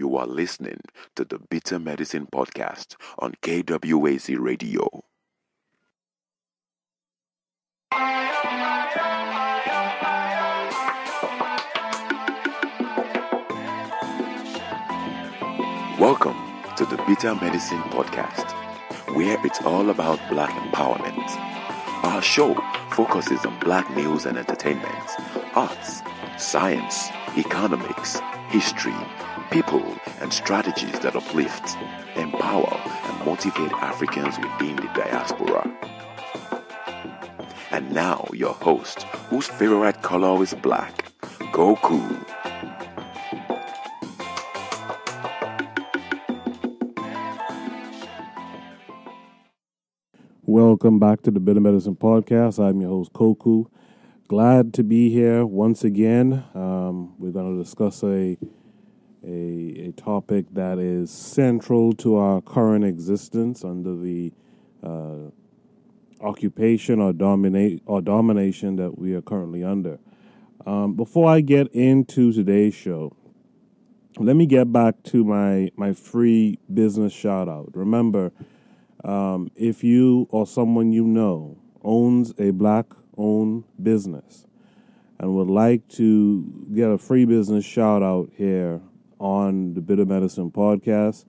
You are listening to the Bitter Medicine Podcast on KWAZ Radio. Welcome to the Bitter Medicine Podcast, where it's all about Black empowerment. Our show focuses on Black news and entertainment, arts, science, economics, history, people, and strategies that uplift, empower, and motivate Africans within the diaspora. And now, your host, whose favorite color is black, Goku. Welcome back to the Bitter Medicine Podcast. I'm your host, Koku. Glad to be here once again. We're going to discuss a topic that is central to our current existence under the occupation or domination that we are currently under. Before I get into today's show, let me get back to my free business shout out. Remember, if you or someone you know owns a Black-owned business and would like to get a free business shout-out here on the Bitter Medicine Podcast,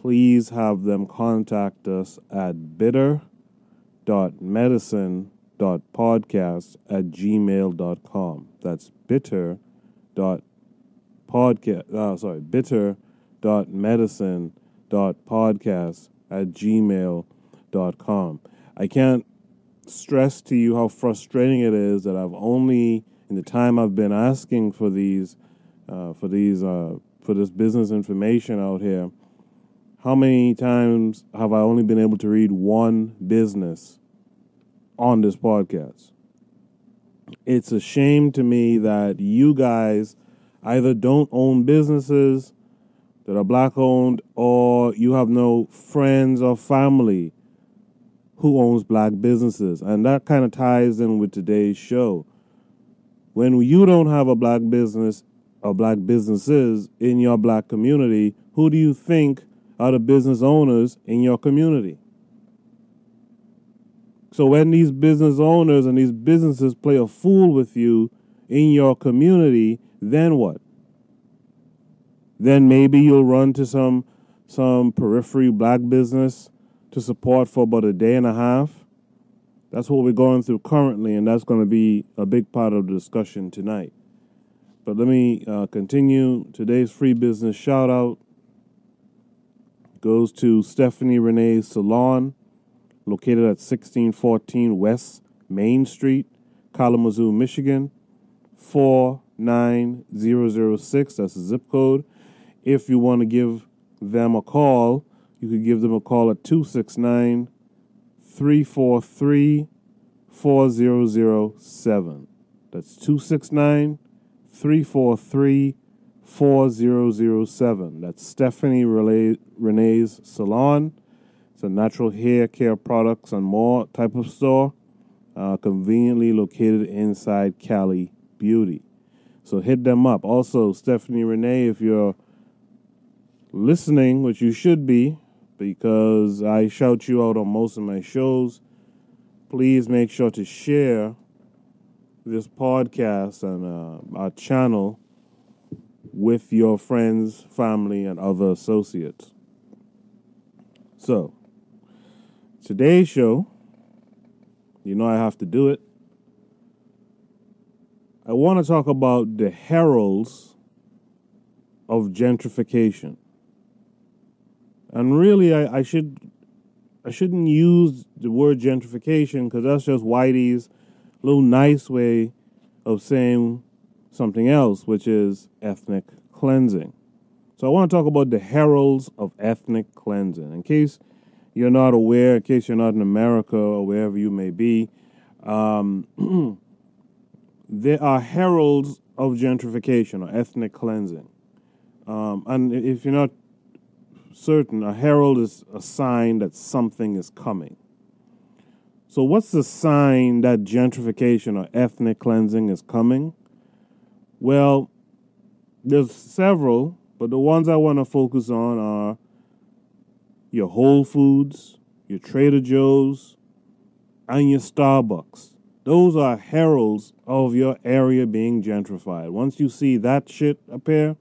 please have them contact us at bitter.medicine.podcast@gmail.com. That's bitter.medicine.podcast@gmail.com. I can't stress to you how frustrating it is that I've only, in the time I've been asking for these, for this business information out here, how many times have I only been able to read one business on this podcast? It's a shame to me that you guys either don't own businesses that are Black-owned, or you have no friends or family who owns Black businesses. And that kind of ties in with today's show. When you don't have a Black business or Black businesses in your Black community, who do you think are the business owners in your community? So when these business owners and these businesses play a fool with you in your community, then what? Then maybe you'll run to some periphery Black business to support for about a day and a half. That's what we're going through currently, and that's going to be a big part of the discussion tonight. But let me continue. Today's free business shout-out goes to Stephanie Renee's Salon, located at 1614 West Main Street, Kalamazoo, Michigan, 49006. That's the zip code. If you want to give them a call, you could give them a call at 269-343-4007. That's 269-343-4007. That's Stephanie Renee's Salon. It's a natural hair care products and more type of store, conveniently located inside Cali Beauty. So hit them up. Also, Stephanie Renee, if you're listening, which you should be, because I shout you out on most of my shows, please make sure to share this podcast and our channel with your friends, family, and other associates. So, today's show, you know I have to do it. I want to talk about the heralds of gentrification. And really, I shouldn't use the word gentrification, because that's just Whitey's little nice way of saying something else, which is ethnic cleansing. So I want to talk about the heralds of ethnic cleansing. In case you're not aware, in case you're not in America or wherever you may be, there are heralds of gentrification or ethnic cleansing. And if you're not certain, a herald is a sign that something is coming. So what's the sign that gentrification or ethnic cleansing is coming? Well, there's several, But the ones I want to focus on are your Whole Foods, your Trader Joe's, and your Starbucks. Those are heralds of your area being gentrified. Once you see that shit appear,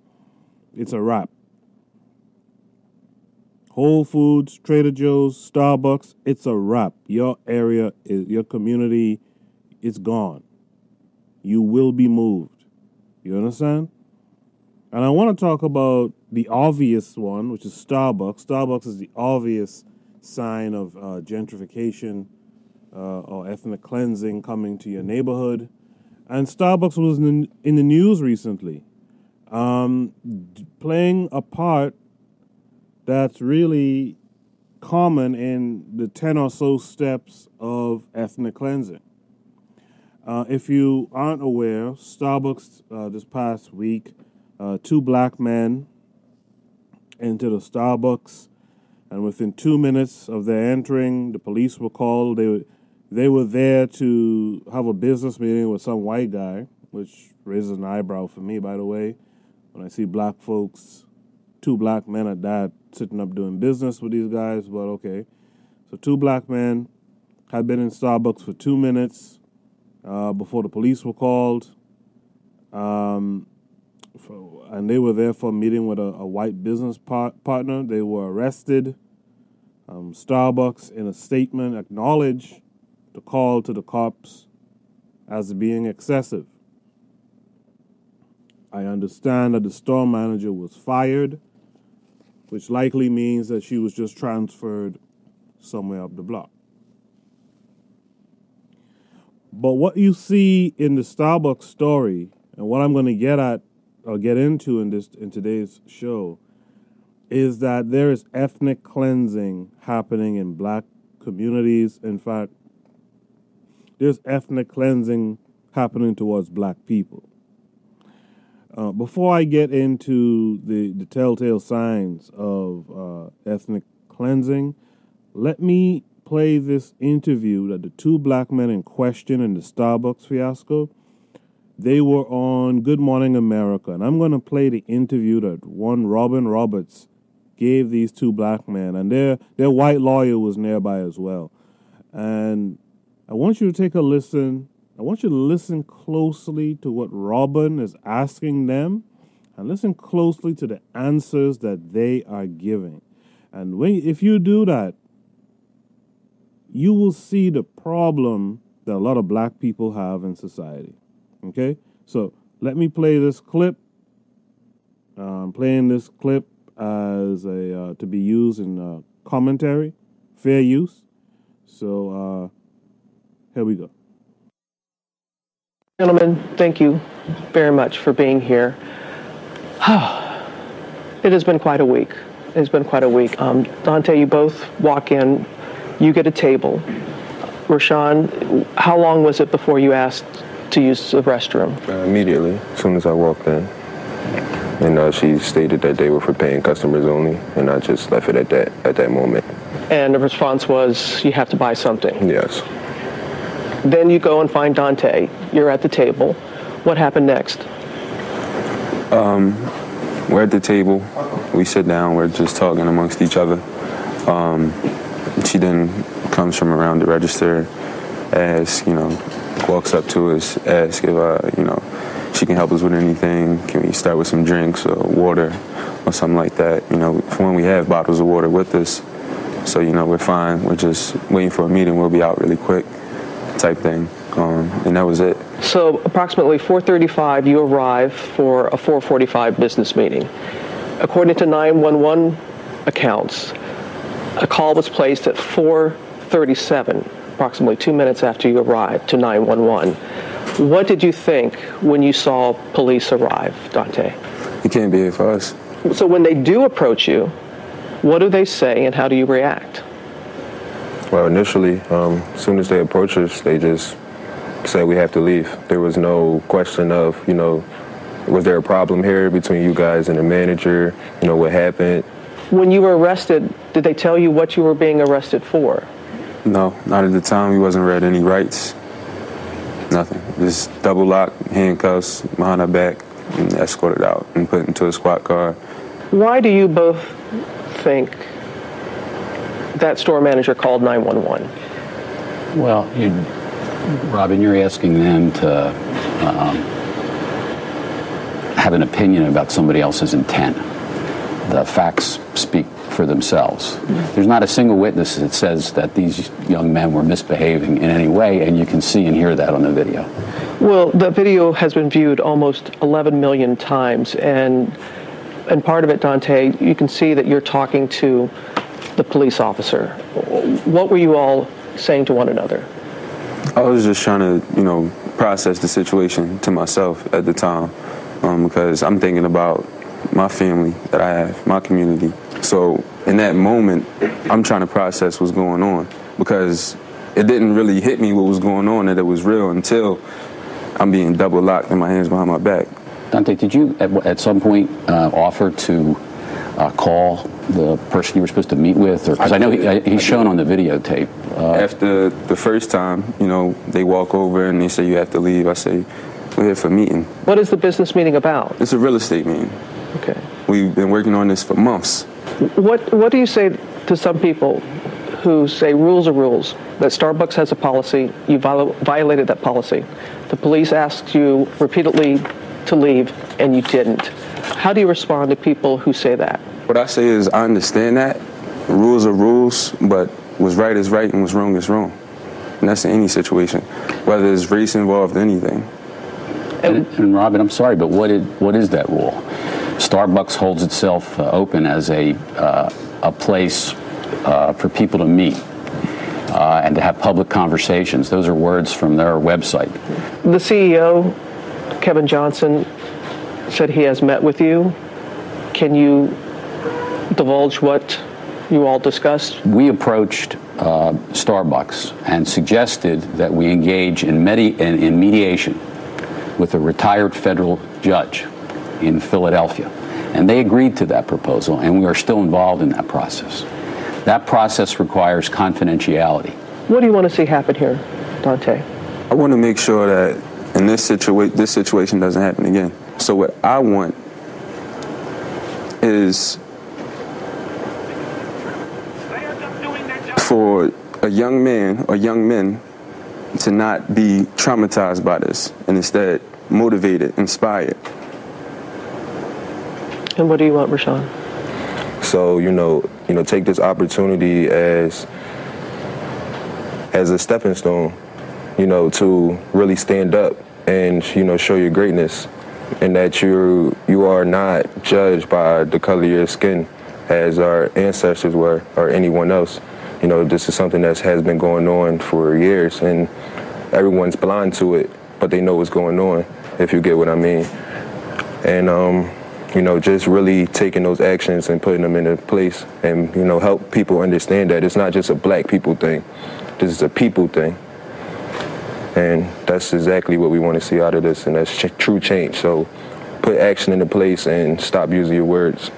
it's a wrap. Whole Foods, Trader Joe's, Starbucks, it's a wrap. Your area, your community, it's gone. You will be moved. You understand? And I want to talk about the obvious one, which is Starbucks. Starbucks is the obvious sign of gentrification or ethnic cleansing coming to your neighborhood. And Starbucks was in the news recently, playing a part that's really common in the 10 or so steps of ethnic cleansing. If you aren't aware, Starbucks this past week, 2 black men entered a Starbucks, and within 2 minutes of their entering, the police were called. They were there to have a business meeting with some white guy, which raises an eyebrow for me, by the way, when I see black folks. 2 black men had died sitting up doing business with these guys, but okay. So 2 black men had been in Starbucks for 2 minutes before the police were called, and they were there for a meeting with a white business partner. They were arrested. Starbucks, in a statement, acknowledged the call to the cops as being excessive. I understand that the store manager was fired, which likely means that she was just transferred somewhere up the block. But what you see in the Starbucks story, and what I'm going to get at or get into in today's show, is that there is ethnic cleansing happening in black communities. In fact, there's ethnic cleansing happening towards black people. Before I get into the telltale signs of ethnic cleansing, let me play this interview that the 2 black men in question in the Starbucks fiasco, they were on Good Morning America. And I'm going to play the interview that one Robin Roberts gave these 2 black men. And their white lawyer was nearby as well. And I want you to take a listen. I want you to listen closely to what Robin is asking them, and listen closely to the answers that they are giving. And if you do that, you will see the problem that a lot of black people have in society. Okay? So let me play this clip. I'm playing this clip as to be used in commentary, fair use. So here we go. Gentlemen, thank you very much for being here. It has been quite a week. It's been quite a week. Donte, you both walk in, you get a table. Rashon, how long was it before you asked to use the restroom? Immediately, as soon as I walked in. And she stated that they were for paying customers only, and I just left it at that moment. And the response was, you have to buy something. Yes. Then you go and find Donte. You're at the table. What happened next? We're at the table. We sit down. We're just talking amongst each other. She then comes from around the register, walks up to us, asks if she can help us with anything. Can we start with some drinks or water or something like that? For when we have bottles of water with us, so we're fine. We're just waiting for a meeting. We'll be out really quick. Type thing, and that was it. So approximately 4:35, you arrive for a 4:45 business meeting. According to 911 accounts, a call was placed at 4:37, approximately 2 minutes after you arrived, to 911. What did you think when you saw police arrive, Donte? You can't be here for us. So when they do approach you, what do they say and how do you react? Well, initially, as soon as they approached us, they just said we have to leave. There was no question of, was there a problem here between you guys and the manager? What happened? When you were arrested, did they tell you what you were being arrested for? No, not at the time. We wasn't read any rights. Nothing. Just double lock, handcuffs behind our back, and escorted out and put into a squad car Why do you both think that store manager called 911? Well, Robin, you're asking them to have an opinion about somebody else's intent. The facts speak for themselves. There's not a single witness that says that these young men were misbehaving in any way, and you can see and hear that on the video. Well, the video has been viewed almost 11 million times, and part of it, Donte, you can see that you're talking to the police officer. What were you all saying to one another? I was just trying to, process the situation to myself at the time, because I'm thinking about my family that I have, my community. So in that moment, I'm trying to process what's going on, because it didn't really hit me what was going on, that it was real, until I'm being double locked and my hands behind my back. Donte, did you at some point offer to call the person you were supposed to meet with? Because I know he's shown on the videotape. After the first time, they walk over and they say, you have to leave. I say, we're here for a meeting. What is the business meeting about? It's a real estate meeting. Okay. We've been working on this for months. What do you say to some people who say rules are rules, that Starbucks has a policy, you violated that policy, the police asked you repeatedly to leave, and you didn't? How do you respond to people who say that? What I say is, I understand that. Rules are rules, but what's right is right and what's wrong is wrong. And that's in any situation, whether it's race involved, anything. And Robin, I'm sorry, but what is that rule? Starbucks holds itself open as a place for people to meet and to have public conversations. Those are words from their website. The CEO, Kevin Johnson, said he has met with you. Can you divulge what you all discussed? We approached Starbucks and suggested that we engage in mediation with a retired federal judge in Philadelphia, and they agreed to that proposal, and we are still involved in that process. That process requires confidentiality. What do you want to see happen here, Donte? I want to make sure that in this situation doesn't happen again. So what I want is for a young man or young men to not be traumatized by this, and instead motivated, inspired. And what do you want, Rashon? So, take this opportunity as a stepping stone, to really stand up and, show your greatness, and that you are not judged by the color of your skin as our ancestors were, or anyone else. This is something that has been going on for years, and everyone's blind to it, but they know what's going on, if you get what I mean. And, just really taking those actions and putting them into place, and, help people understand that it's not just a black people thing. This is a people thing. And that's exactly what we want to see out of this, and that's true change. So put action into place and stop using your words.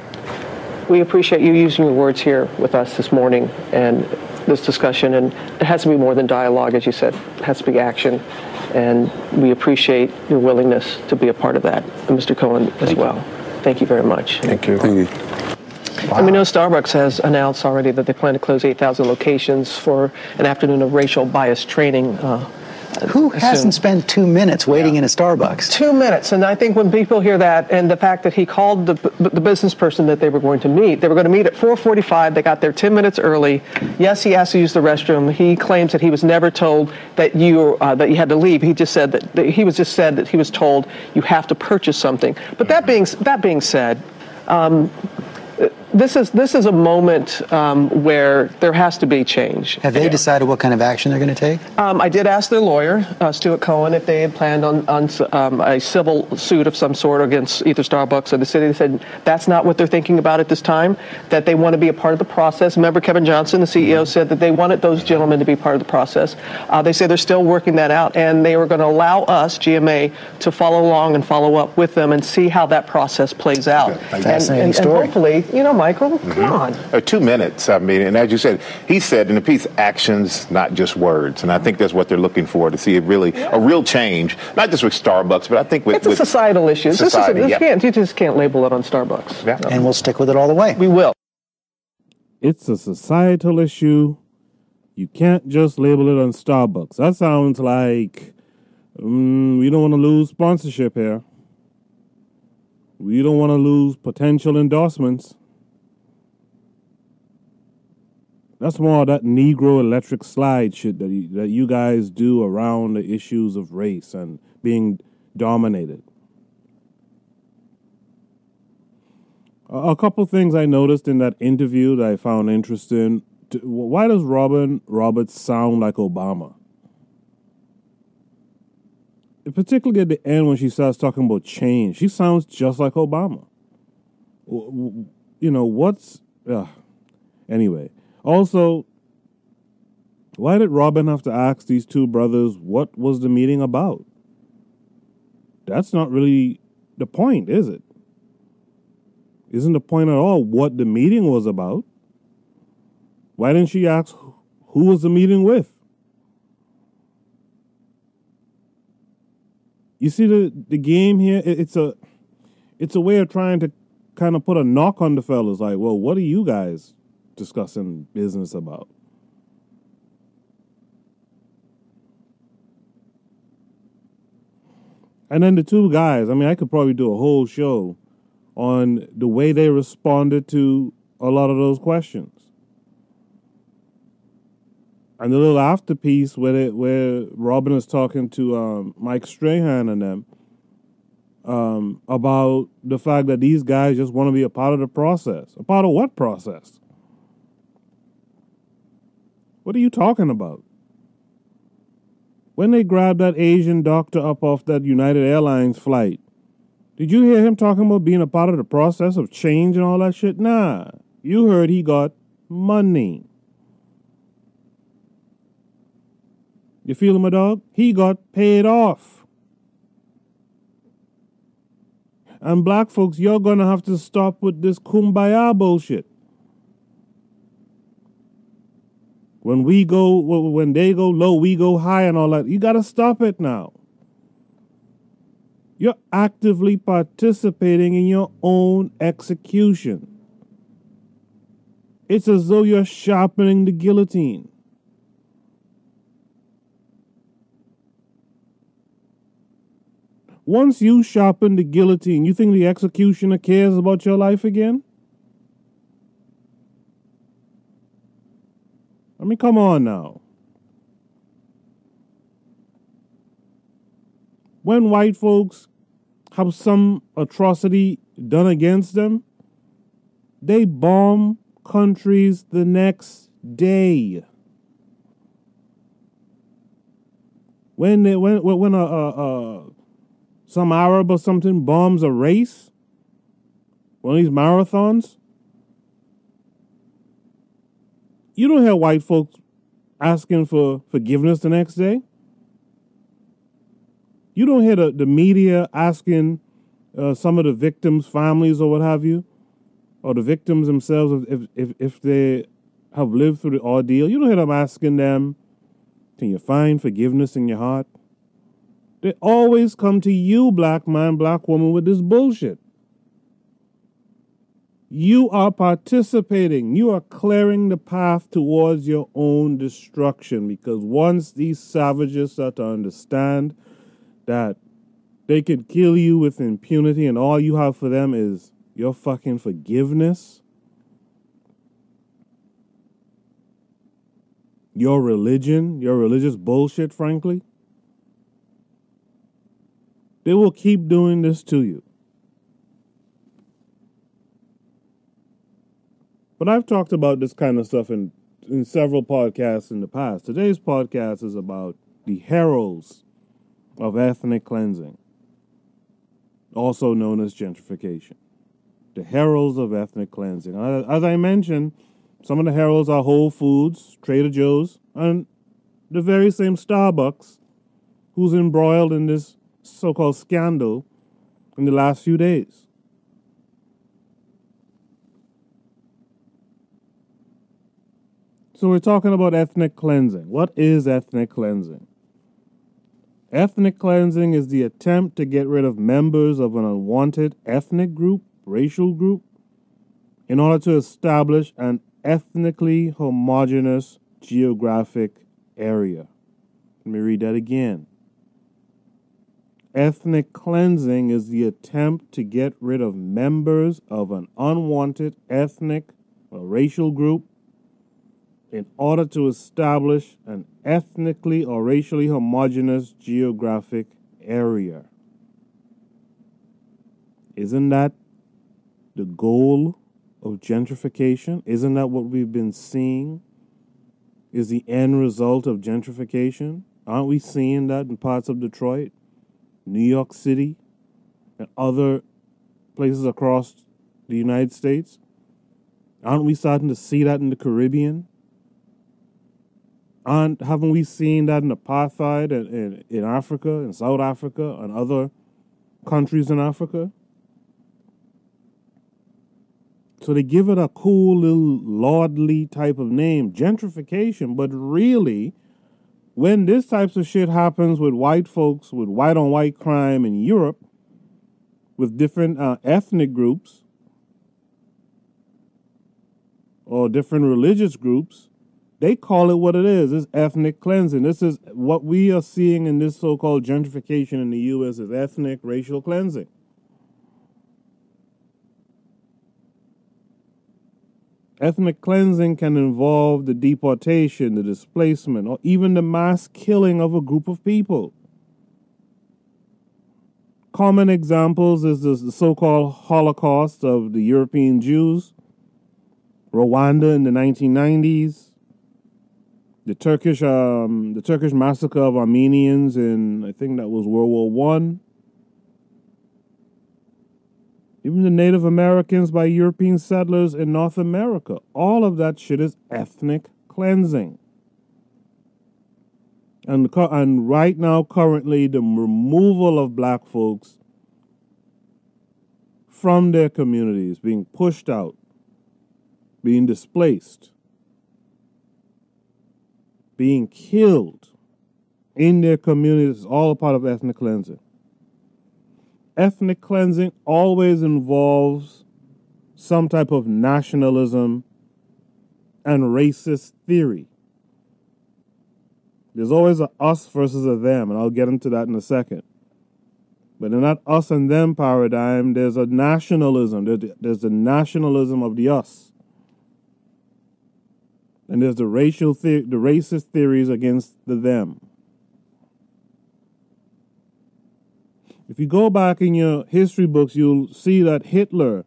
We appreciate you using your words here with us this morning and this discussion. And it has to be more than dialogue, as you said. It has to be action. And we appreciate your willingness to be a part of that. And Mr. Cohen as well. Thank you very much. Thank you. Thank you. Wow. And we know Starbucks has announced already that they plan to close 8,000 locations for an afternoon of racial bias training. Who hasn't spent 2 minutes waiting in a Starbucks? 2 minutes. And I think when people hear that, and the fact that he called the business person that they were going to meet, they were going to meet at 4:45. They got there 10 minutes early. Yes, he asked to use the restroom. He claims that he was never told that you had to leave. He just said that he was told you have to purchase something. But that being said, this is a moment where there has to be change. Have they decided what kind of action they're going to take? I did ask their lawyer, Stuart Cohen, if they had planned on a civil suit of some sort against either Starbucks or the city. They said that's not what they're thinking about at this time, that they want to be a part of the process. Remember, Kevin Johnson, the CEO, said that they wanted those gentlemen to be part of the process. They say they're still working that out, and they were going to allow us, GMA, to follow along and follow up with them and see how that process plays out. Fascinating story. And hopefully, Michael. Come on. 2 minutes. I mean, and as you said, he said in the piece, actions, not just words. And I think that's what they're looking for, to see it really, a real change, not just with Starbucks, but I think with... It's a societal issue. Society, you just can't label it on Starbucks. Yeah. No. And we'll stick with it all the way. We will. It's a societal issue. You can't just label it on Starbucks. That sounds like we don't want to lose sponsorship here. We don't want to lose potential endorsements. That's more of that Negro electric slide shit that you guys do around the issues of race and being dominated. A couple things I noticed in that interview that I found interesting. Why does Robin Roberts sound like Obama? Particularly at the end when she starts talking about change, she sounds just like Obama. You know, anyway. Also, why did Robin have to ask these two brothers what was the meeting about? That's not really the point, is it? Isn't the point at all what the meeting was about? Why didn't she ask who was the meeting with? You see the game here? It's a way of trying to kind of put a knock on the fellas. Like, well, what are you guys discussing business about? And then the two guys, I mean, I could probably do a whole show on the way they responded to a lot of those questions. And the little after piece where Robin is talking to Mike Strahan and them about the fact that these guys just want to be a part of the process. A part of what process? What are you talking about? When they grabbed that Asian doctor up off that United Airlines flight, did you hear him talking about being a part of the process of change and all that shit? Nah, you heard he got money. You feel him, my dog? He got paid off. And black folks, you're going to have to stop with this kumbaya bullshit. When they go low, we go high and all that. You got to stop it now. You're actively participating in your own execution. It's as though you're sharpening the guillotine. Once you sharpen the guillotine, you think the executioner cares about your life again? I mean, come on now. When white folks have some atrocity done against them, they bomb countries the next day. Some Arab or something bombs a race? One of these marathons? You don't hear white folks asking for forgiveness the next day. You don't hear the media asking some of the victims' families or what have you, or the victims themselves if they have lived through the ordeal. You don't hear them asking them, can you find forgiveness in your heart? They always come to you, black man, black woman, with this bullshit. You are participating. You are clearing the path towards your own destruction, because once these savages start to understand that they can kill you with impunity and all you have for them is your fucking forgiveness, your religion, your religious bullshit, frankly, they will keep doing this to you. But I've talked about this kind of stuff in several podcasts in the past. Today's podcast is about the heralds of ethnic cleansing, also known as gentrification. The heralds of ethnic cleansing. As I mentioned, some of the heralds are Whole Foods, Trader Joe's, and the very same Starbucks who's embroiled in this so-called scandal in the last few days. So we're talking about ethnic cleansing. What is ethnic cleansing? Ethnic cleansing is the attempt to get rid of members of an unwanted ethnic group, racial group, in order to establish an ethnically homogeneous geographic area. Let me read that again. Ethnic cleansing is the attempt to get rid of members of an unwanted ethnic or racial group in order to establish an ethnically or racially homogeneous geographic area. Isn't that the goal of gentrification? Isn't that what we've been seeing is the end result of gentrification? Aren't we seeing that in parts of Detroit, New York City, and other places across the United States? Aren't we starting to see that in the Caribbean? Haven't we seen that in apartheid in Africa, in South Africa, and other countries in Africa? So they give it a cool little lordly type of name, gentrification. But really, when this types of shit happens with white folks, with white-on-white crime in Europe, with different ethnic groups or different religious groups, they call it what it is. It's ethnic cleansing. This is what we are seeing in this so-called gentrification in the U.S. is ethnic racial cleansing. Ethnic cleansing can involve the deportation, the displacement, or even the mass killing of a group of people. Common examples is the so-called Holocaust of the European Jews, Rwanda in the 1990s, the Turkish massacre of Armenians in, I think that was World War I. Even the Native Americans by European settlers in North America. All of that shit is ethnic cleansing. And right now, currently, the removal of black folks from their communities, being pushed out, being displaced, being killed in their communities is all a part of ethnic cleansing. Ethnic cleansing always involves some type of nationalism and racist theory. There's always a us versus a them, and I'll get into that in a second. But in that us and them paradigm, there's a nationalism. There's the nationalism of the us. And there's the racist theories against the them. If you go back in your history books, you'll see that Hitler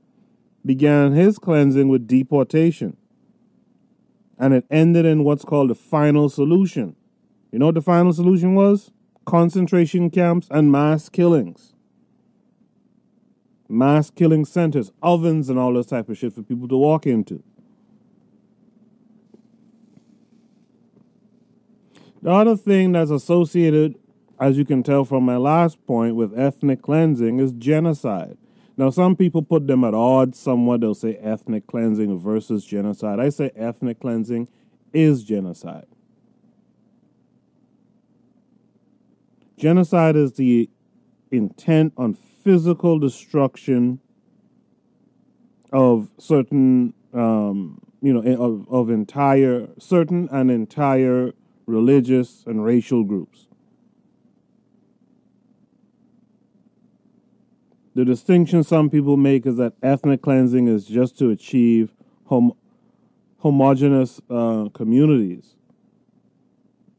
began his cleansing with deportation. And it ended in what's called the final solution. You know what the final solution was? Concentration camps and mass killings. Mass killing centers, ovens and all this type of shit for people to walk into. The other thing that's associated, as you can tell from my last point, with ethnic cleansing is genocide. Now, some people put them at odds somewhat. They'll say ethnic cleansing versus genocide. I say ethnic cleansing is genocide. Genocide is the intent on physical destruction of certain, entire religious and racial groups. The distinction some people make is that ethnic cleansing is just to achieve homogeneous communities.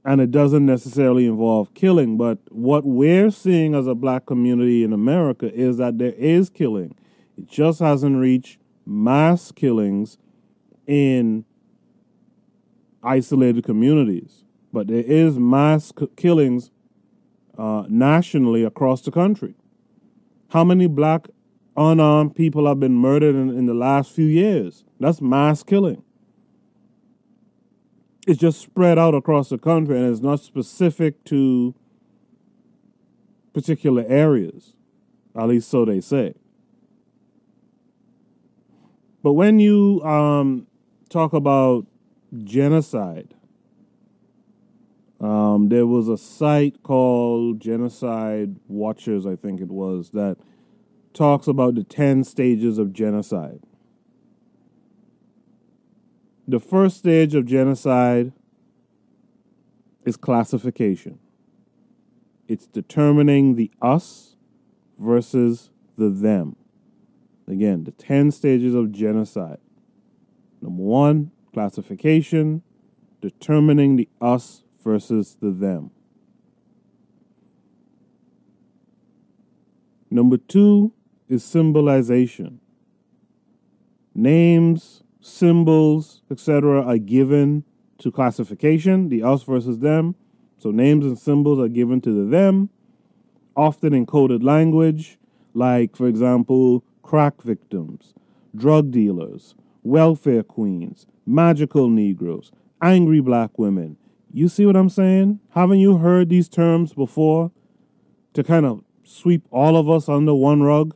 And it doesn't necessarily involve killing, but what we're seeing as a black community in America is that there is killing. It just hasn't reached mass killings in isolated communities. But there is mass killings nationally across the country. How many black unarmed people have been murdered in the last few years? That's mass killing. It's just spread out across the country and it's not specific to particular areas. At least so they say. But when you talk about genocide. There was a site called Genocide Watchers, I think it was, that talks about the 10 stages of genocide. The first stage of genocide is classification. It's determining the us versus the them. Again, the 10 stages of genocide. Number one, classification, determining the us versus the them. Number two is symbolization. Names, symbols, etc. are given to classification, the us versus them. So names and symbols are given to the them, often in coded language, like, for example, crack victims, drug dealers, welfare queens, magical Negroes, angry black women. You see what I'm saying? Haven't you heard these terms before to kind of sweep all of us under one rug?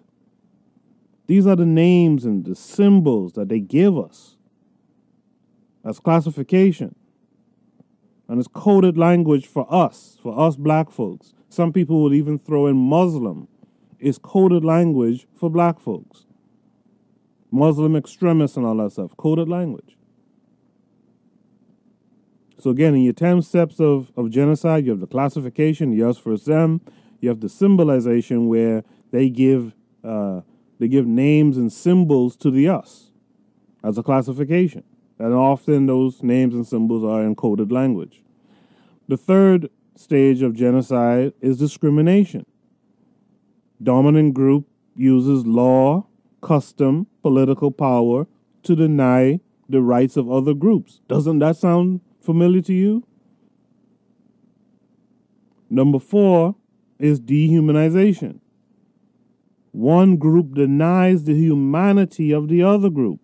These are the names and the symbols that they give us. That's classification. And it's coded language for us black folks. Some people would even throw in Muslim. It's coded language for black folks. Muslim extremists and all that stuff, coded language. So again, in your 10 steps of genocide, you have the classification, the us versus them. You have the symbolization where they give names and symbols to the us as a classification. And often those names and symbols are in coded language. The third stage of genocide is discrimination. Dominant group uses law, custom, political power to deny the rights of other groups. Doesn't that sound familiar to you? Number four is dehumanization. One group denies the humanity of the other group.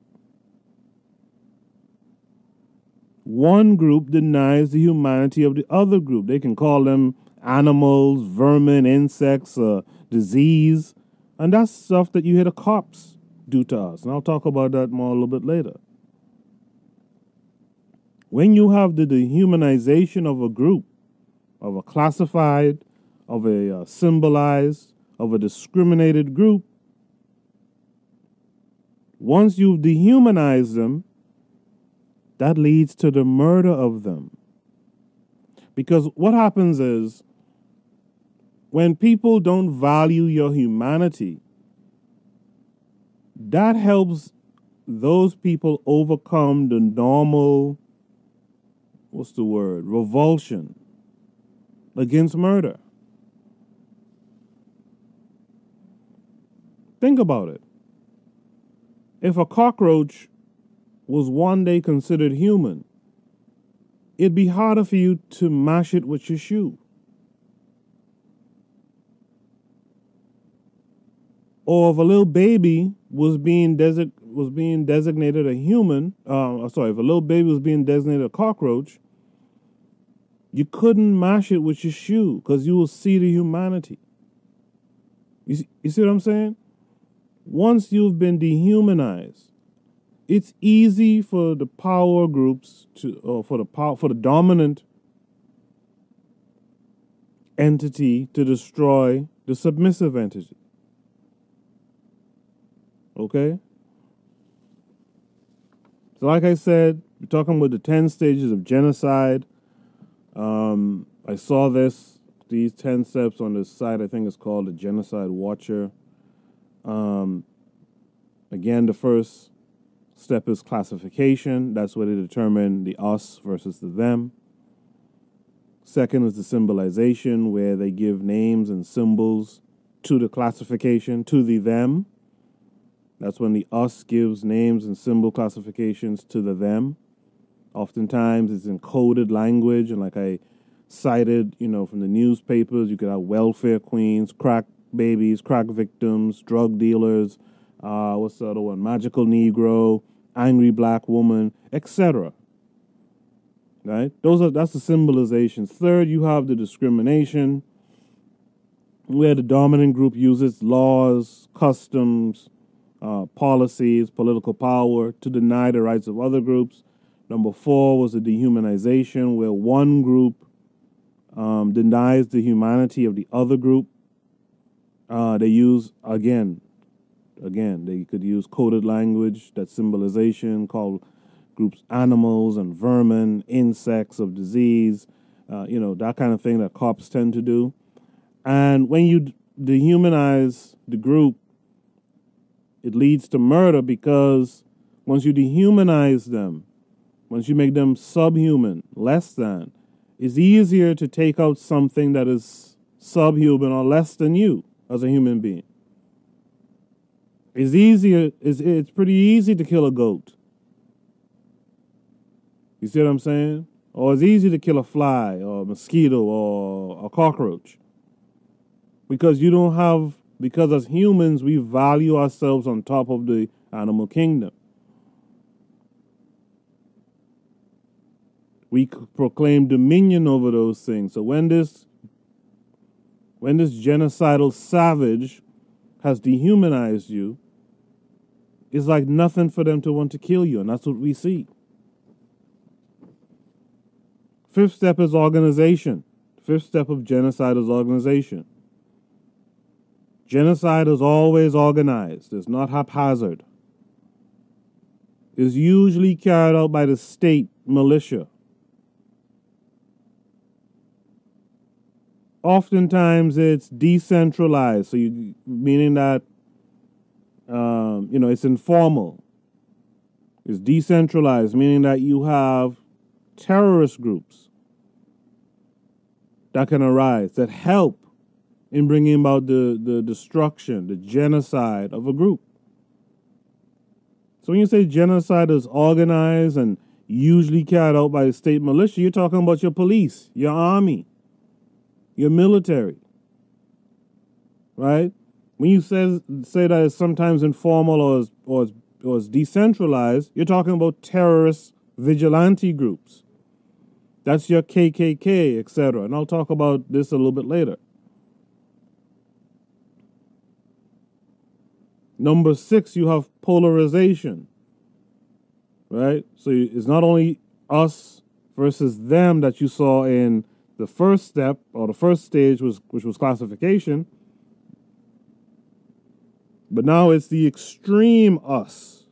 One group denies the humanity of the other group. They can call them animals, vermin, insects, disease, and that's stuff that you hear the cops do to us. And I'll talk about that more a little bit later. When you have the dehumanization of a group, of a classified, of a symbolized, of a discriminated group, once you've dehumanized them, that leads to the murder of them. Because what happens is, when people don't value your humanity, that helps those people overcome the normal, revulsion against murder. Think about it. If a cockroach was one day considered human, it'd be harder for you to mash it with your shoe. Or if a little baby was being designated a human, if a little baby was being designated a cockroach, you couldn't mash it with your shoe because you will see the humanity. You see what I'm saying? Once you've been dehumanized, it's easy for the power groups for the dominant entity to destroy the submissive entity. Okay? So like I said, we're talking about the 10 stages of genocide. I saw these 10 steps on this site. I think it's called the Genocide Watcher. Again, the first step is classification. That's where they determine the us versus the them. Second is the symbolization, where they give names and symbols to the classification, to the them. That's when the us gives names and symbol classifications to the them. Oftentimes it's in coded language, and like I cited, from the newspapers, you could have welfare queens, crack babies, crack victims, drug dealers, what's the other one? Magical Negro, angry black woman, etc. Right? That's the symbolization. Third, you have the discrimination, where the dominant group uses laws, customs, policies, political power to deny the rights of other groups. Number four was the dehumanization, where one group denies the humanity of the other group. They use, again, they could use coded language, that symbolization, called groups animals and vermin, insects of disease, that kind of thing that cops tend to do. And when you dehumanize the group, it leads to murder, because once you dehumanize them, once you make them subhuman, less than, it's easier to take out something that is subhuman or less than you as a human being. It's pretty easy to kill a goat. You see what I'm saying? Or it's easy to kill a fly or a mosquito or a cockroach. Because as humans, we value ourselves on top of the animal kingdom. We proclaim dominion over those things. So when this genocidal savage has dehumanized you, it's like nothing for them to want to kill you, and that's what we see. Fifth step is organization. Fifth step of genocide is organization. Genocide is always organized. It's not haphazard. It's usually carried out by the state militia. Oftentimes it's decentralized, so meaning that it's informal. It's decentralized, meaning that you have terrorist groups that can arise that help in bringing about the destruction, the genocide of a group. So when you say genocide is organized and usually carried out by the state militia, you're talking about your police, your army, your military, right? When you say that it's sometimes informal or it's decentralized, you're talking about terrorist vigilante groups. That's your KKK, etc. And I'll talk about this a little bit later. Number six, you have polarization, right? So it's not only us versus them that you saw in the first step, or the first stage, which was classification. But now it's the extreme us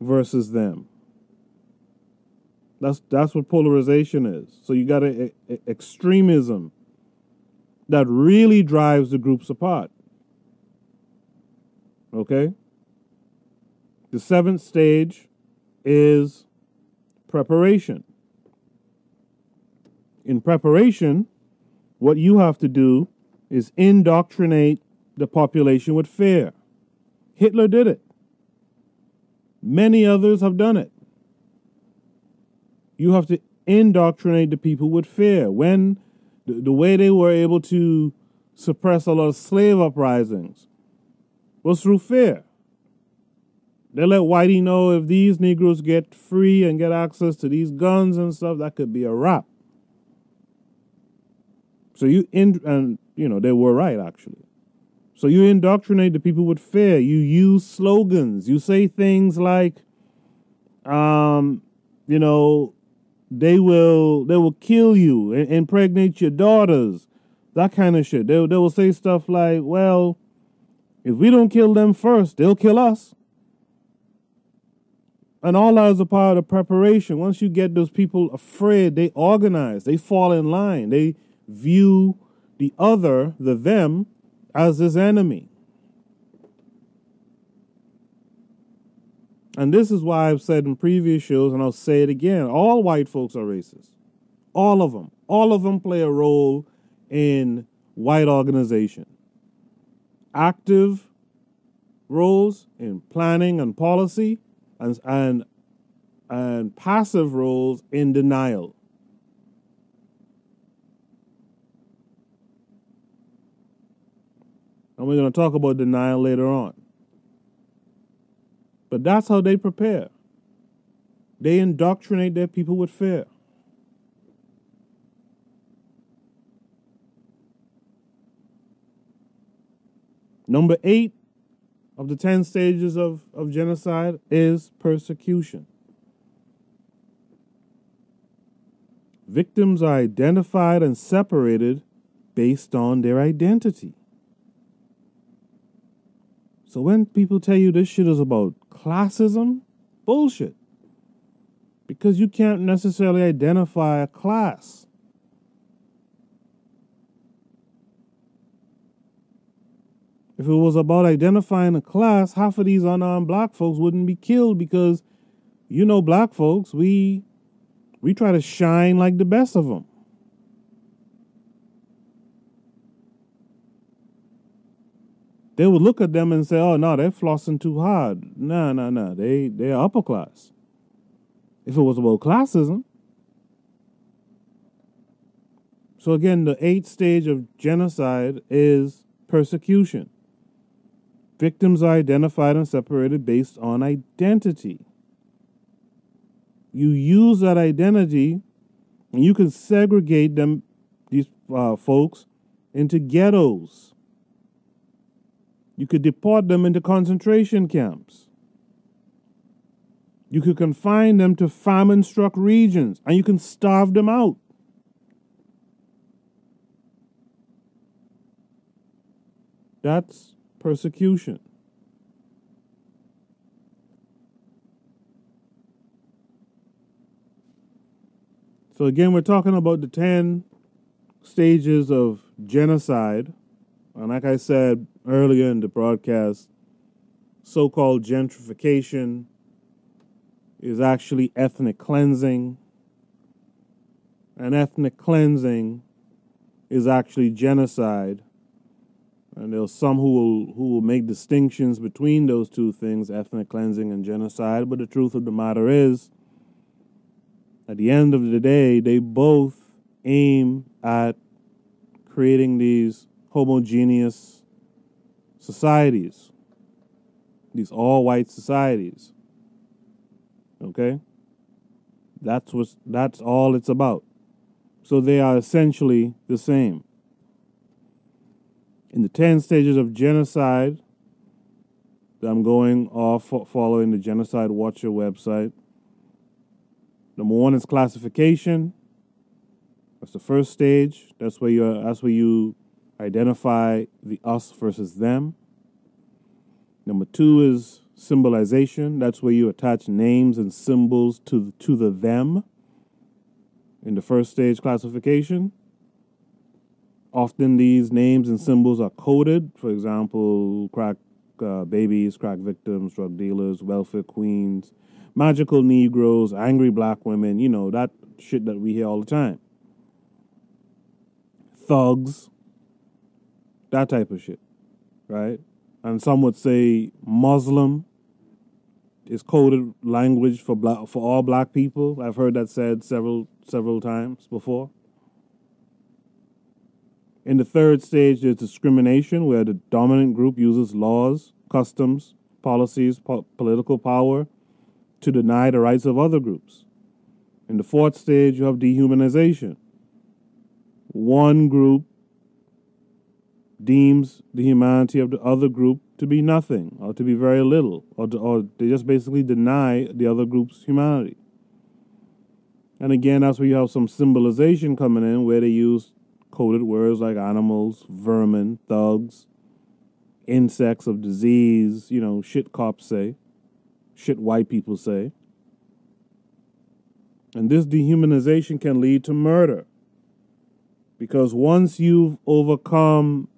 versus them. That's what polarization is. So you got an extremism that really drives the groups apart. Okay? The seventh stage is preparation. In preparation, what you have to do is indoctrinate the population with fear. Hitler did it. Many others have done it. You have to indoctrinate the people with fear. When the way they were able to suppress a lot of slave uprisings was through fear. They let Whitey know if these Negroes get free and get access to these guns and stuff, that could be a wrap. So they were right, actually. So you indoctrinate the people with fear. You use slogans. You say things like, they will kill you, impregnate your daughters, that kind of shit. They will say stuff like, well, if we don't kill them first, they'll kill us. And all that is a part of preparation. Once you get those people afraid, they organize. They fall in line. They view the other, the them, as his enemy. And this is why I've said in previous shows, and I'll say it again, all white folks are racist. All of them. All of them play a role in white organization. Active roles in planning and policy, and passive roles in denial. And we're going to talk about denial later on. But that's how they prepare. They indoctrinate their people with fear. Number 8 of the 10 stages of genocide is persecution. Victims are identified and separated based on their identity. So when people tell you this shit is about classism, bullshit. Because you can't necessarily identify a class. If it was about identifying a class, half of these unarmed black folks wouldn't be killed because, you know, black folks, we try to shine like the best of them. They would look at them and say, oh, no, they're flossing too hard. No. They're upper class. If it was about classism. So again, the 8th stage of genocide is persecution. Victims are identified and separated based on identity. You use that identity and you can segregate them, these folks, into ghettos. You could deport them into concentration camps. You could confine them to famine-struck regions, and you can starve them out. That's persecution. So again, we're talking about the 10 stages of genocide. And like I said earlier in the broadcast, so-called gentrification is actually ethnic cleansing. And ethnic cleansing is actually genocide. And there's some who will make distinctions between those two things, ethnic cleansing and genocide. But the truth of the matter is, at the end of the day, they both aim at creating these homogeneous societies, these all-white societies. Okay? That's all it's about. So they are essentially the same. In the 10 stages of genocide, I'm going off following the Genocide Watcher website. Number 1 is classification. That's the first stage. That's where you identify the us versus them. Number 2 is symbolization. That's where you attach names and symbols to the them. In the first stage, classification. Often these names and symbols are coded. For example, crack babies, crack victims, drug dealers, welfare queens, magical Negroes, angry black women, you know, that shit that we hear all the time. Thugs, that type of shit, right? And some would say Muslim is coded language for all black people. I've heard that said several times before. In the third stage, there's discrimination, where the dominant group uses laws, customs, policies, political power to deny the rights of other groups. In the fourth stage, you have dehumanization. One group deems the humanity of the other group to be nothing, or to be very little, or they just basically deny the other group's humanity. And again, that's where you have some symbolization coming in, where they use coded words like animals, vermin, thugs, insects of disease, you know, shit cops say. Shit white people say. And this dehumanization can lead to murder. Because once you've overcome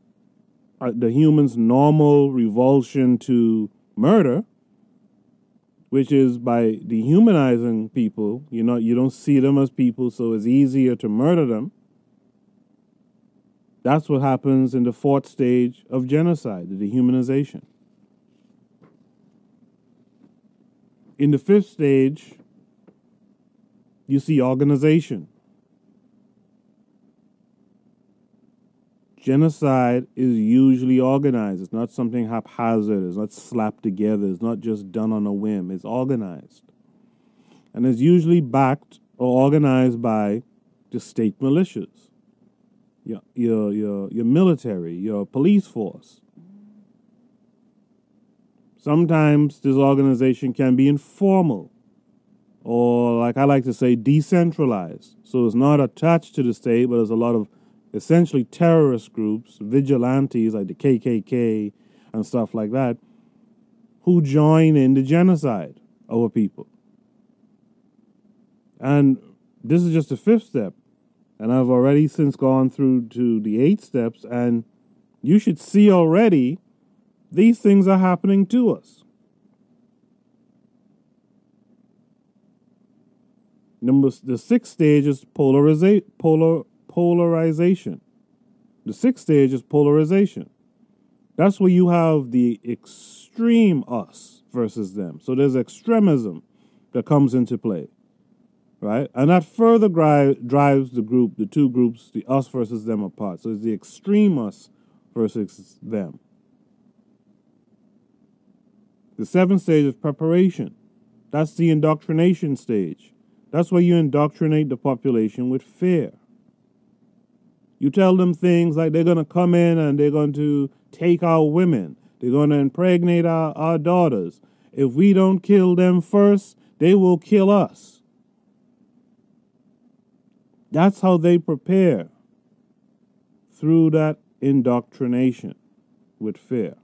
the human's normal revulsion to murder, which is by dehumanizing people, you don't see them as people, so it's easier to murder them. That's what happens in the fourth stage of genocide, the dehumanization. In the fifth stage, you see organization. Genocide is usually organized. It's not something haphazard. It's not slapped together. It's not just done on a whim. It's organized. And it's usually backed or organized by the state militias, your military, your police force. Sometimes this organization can be informal or like I like to say, decentralized. So it's not attached to the state, but there's a lot of essentially terrorist groups, vigilantes like the KKK and stuff like that, who join in the genocide of our people. And this is just the fifth step. And I've already since gone through to the 8 steps, and you should see already these things are happening to us. The 6th stage is polarization. The 6th stage is polarization. That's where you have the extreme us versus them. So there's extremism that comes into play, right? And that further drives the group, the two groups, the us versus them apart. So it's the extreme us versus them. The 7th stage is preparation. That's the indoctrination stage. That's where you indoctrinate the population with fear. You tell them things like they're going to come in and they're going to take our women. They're going to impregnate our daughters. If we don't kill them first, they will kill us. That's how they prepare, through that indoctrination with fear.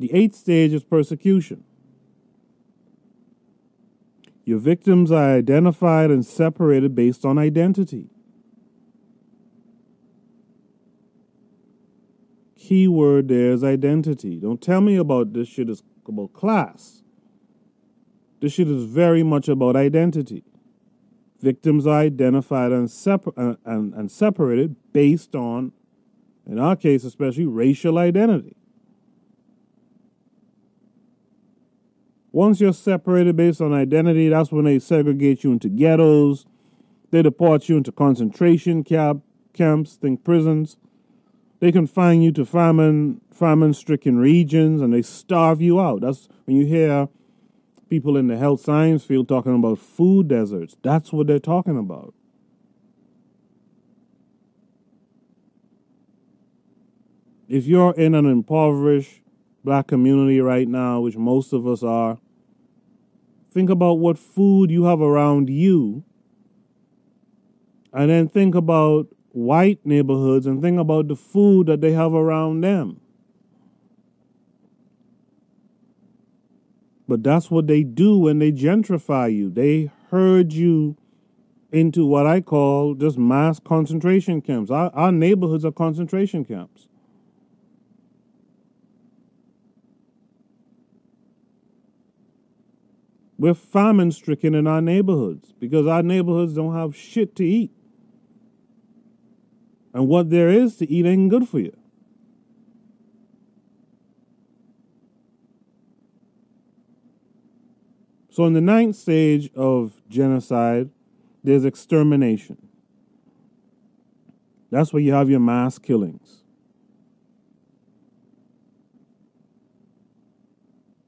The 8th stage is persecution. Your victims are identified and separated based on identity. Key word there is identity. Don't tell me about this shit is about class. This shit is very much about identity. Victims are identified and separated based on, in our case especially, racial identity. Once you're separated based on identity, that's when they segregate you into ghettos. They deport you into concentration camps, think prisons. They confine you to famine-stricken regions, and they starve you out. That's when you hear people in the health science field talking about food deserts. That's what they're talking about. If you're in an impoverished black community right now, which most of us are, think about what food you have around you, and then think about white neighborhoods and think about the food that they have around them. But that's what they do when they gentrify you. They herd you into what I call just mass concentration camps. Our neighborhoods are concentration camps. We're famine-stricken in our neighborhoods because our neighborhoods don't have shit to eat. And what there is to eat ain't good for you. So in the 9th stage of genocide, there's extermination. That's where you have your mass killings.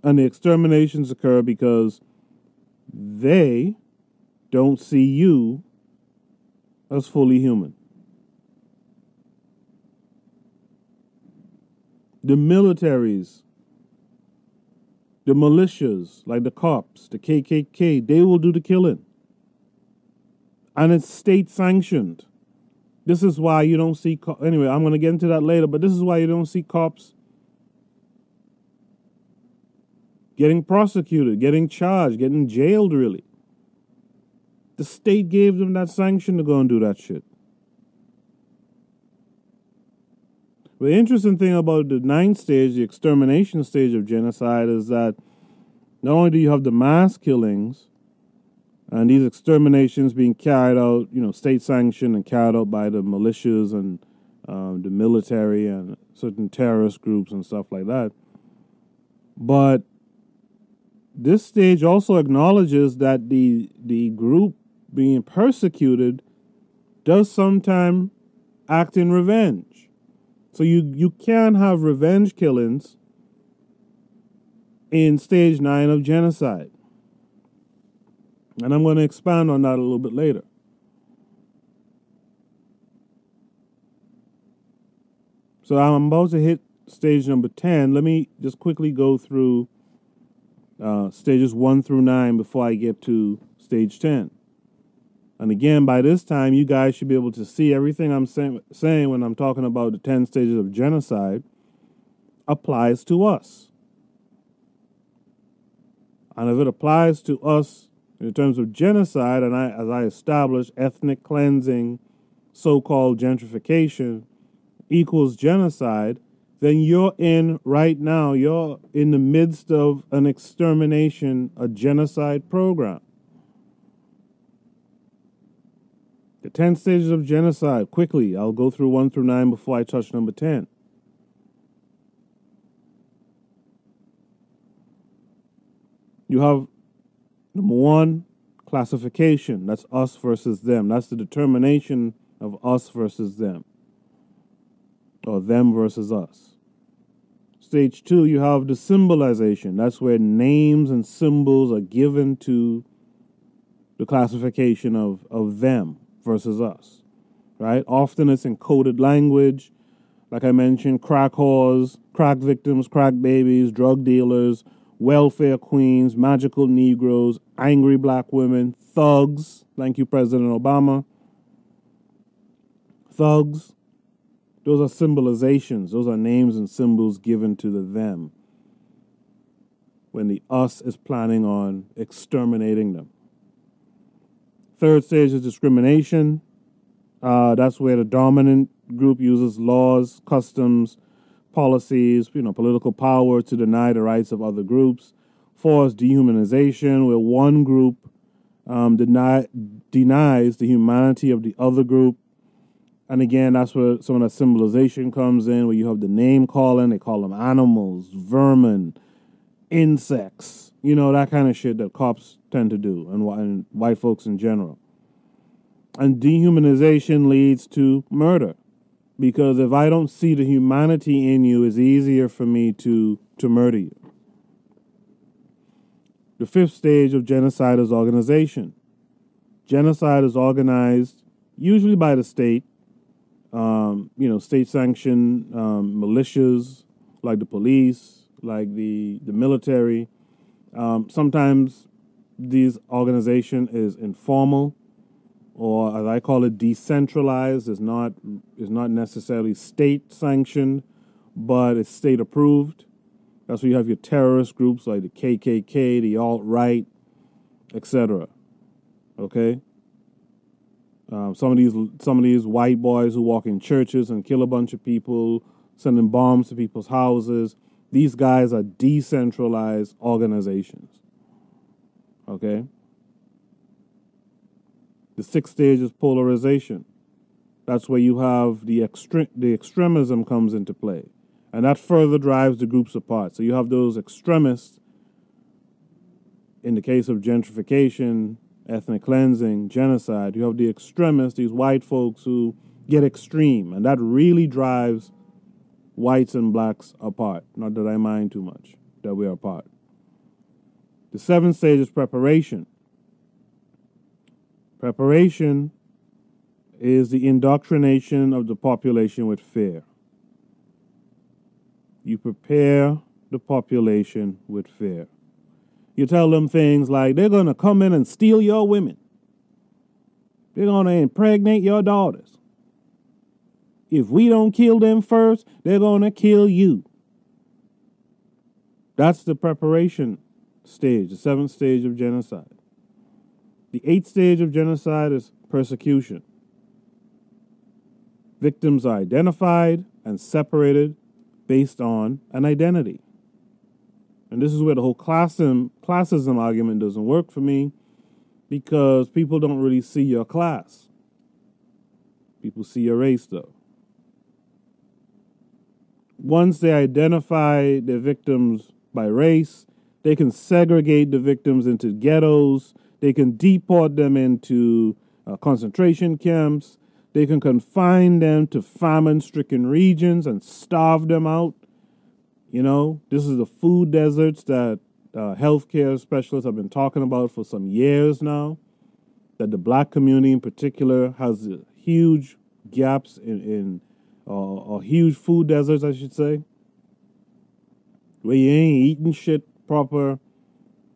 And the exterminations occur because they don't see you as fully human. The militaries, the militias, like the cops, the KKK, they will do the killing. And it's state-sanctioned. This is why you don't see cops. Anyway, I'm going to get into that later, but this is why you don't see cops getting prosecuted, getting charged, getting jailed, really. The state gave them that sanction to go and do that shit. The interesting thing about the 9th stage, the extermination stage of genocide, is that not only do you have the mass killings and these exterminations being carried out, you know, state-sanctioned and carried out by the militias and the military and certain terrorist groups and stuff like that, but this stage also acknowledges that the group being persecuted does sometimes act in revenge. So you can have revenge killings in stage 9 of genocide. And I'm going to expand on that a little bit later. So I'm about to hit stage number 10. Let me just quickly go through stages 1 through 9 before I get to stage 10. And again, by this time, you guys should be able to see everything I'm saying when I'm talking about the 10 stages of genocide applies to us. And if it applies to us in terms of genocide, and as I established, ethnic cleansing, so-called gentrification equals genocide, then you're in right now, you're in the midst of an extermination, a genocide program. The 10 stages of genocide, quickly, I'll go through 1 through 9 before I touch number 10. You have, number 1, classification. That's us versus them. That's the determination of us versus them, or them versus us. Stage 2, you have the symbolization. That's where names and symbols are given to the classification of them versus us, right? Often it's encoded language. Like I mentioned, crack whores, crack victims, crack babies, drug dealers, welfare queens, magical Negroes, angry black women, thugs. Thank you, President Obama. Thugs. Those are symbolizations. Those are names and symbols given to the them when the us is planning on exterminating them. Third stage is discrimination. That's where the dominant group uses laws, customs, policies, political power to deny the rights of other groups. Fourth, dehumanization, where one group denies the humanity of the other group. And again, that's where some of that symbolization comes in, where you have the name calling. They call them animals, vermin, insects, that kind of shit that cops tend to do, and white folks in general. And dehumanization leads to murder, because if I don't see the humanity in you, it's easier for me to murder you. The fifth stage of genocide is organization. Genocide is organized usually by the state, state-sanctioned militias like the police, like the military. Sometimes these organization is informal, or as I call it, decentralized. It's not necessarily state-sanctioned, but it's state-approved. That's where you have your terrorist groups like the KKK, the alt-right, etc. Okay? Some of these white boys who walk in churches and kill a bunch of people, sending bombs to people's houses, these guys are decentralized organizations. Okay? The sixth stage is polarization. That's where you have the extremism comes into play. And that further drives the groups apart. So you have those extremists, in the case of gentrification, ethnic cleansing, genocide, you have the extremists, these white folks who get extreme. And that really drives whites and blacks apart. Not that I mind too much that we are apart. The seventh stage is preparation. Preparation is the indoctrination of the population with fear. You prepare the population with fear. You tell them things like, they're going to come in and steal your women. They're going to impregnate your daughters. If we don't kill them first, they're going to kill you. That's the preparation stage, the seventh stage of genocide. The eighth stage of genocide is persecution. Victims are identified and separated based on an identity. And this is where the whole classism argument doesn't work for me, because people don't really see your class. People see your race, though. Once they identify their victims by race, they can segregate the victims into ghettos. They can deport them into concentration camps. They can confine them to famine-stricken regions and starve them out. This is the food deserts that healthcare specialists have been talking about for some years now, that the black community in particular has huge gaps or huge food deserts, I should say, where you ain't eating shit proper.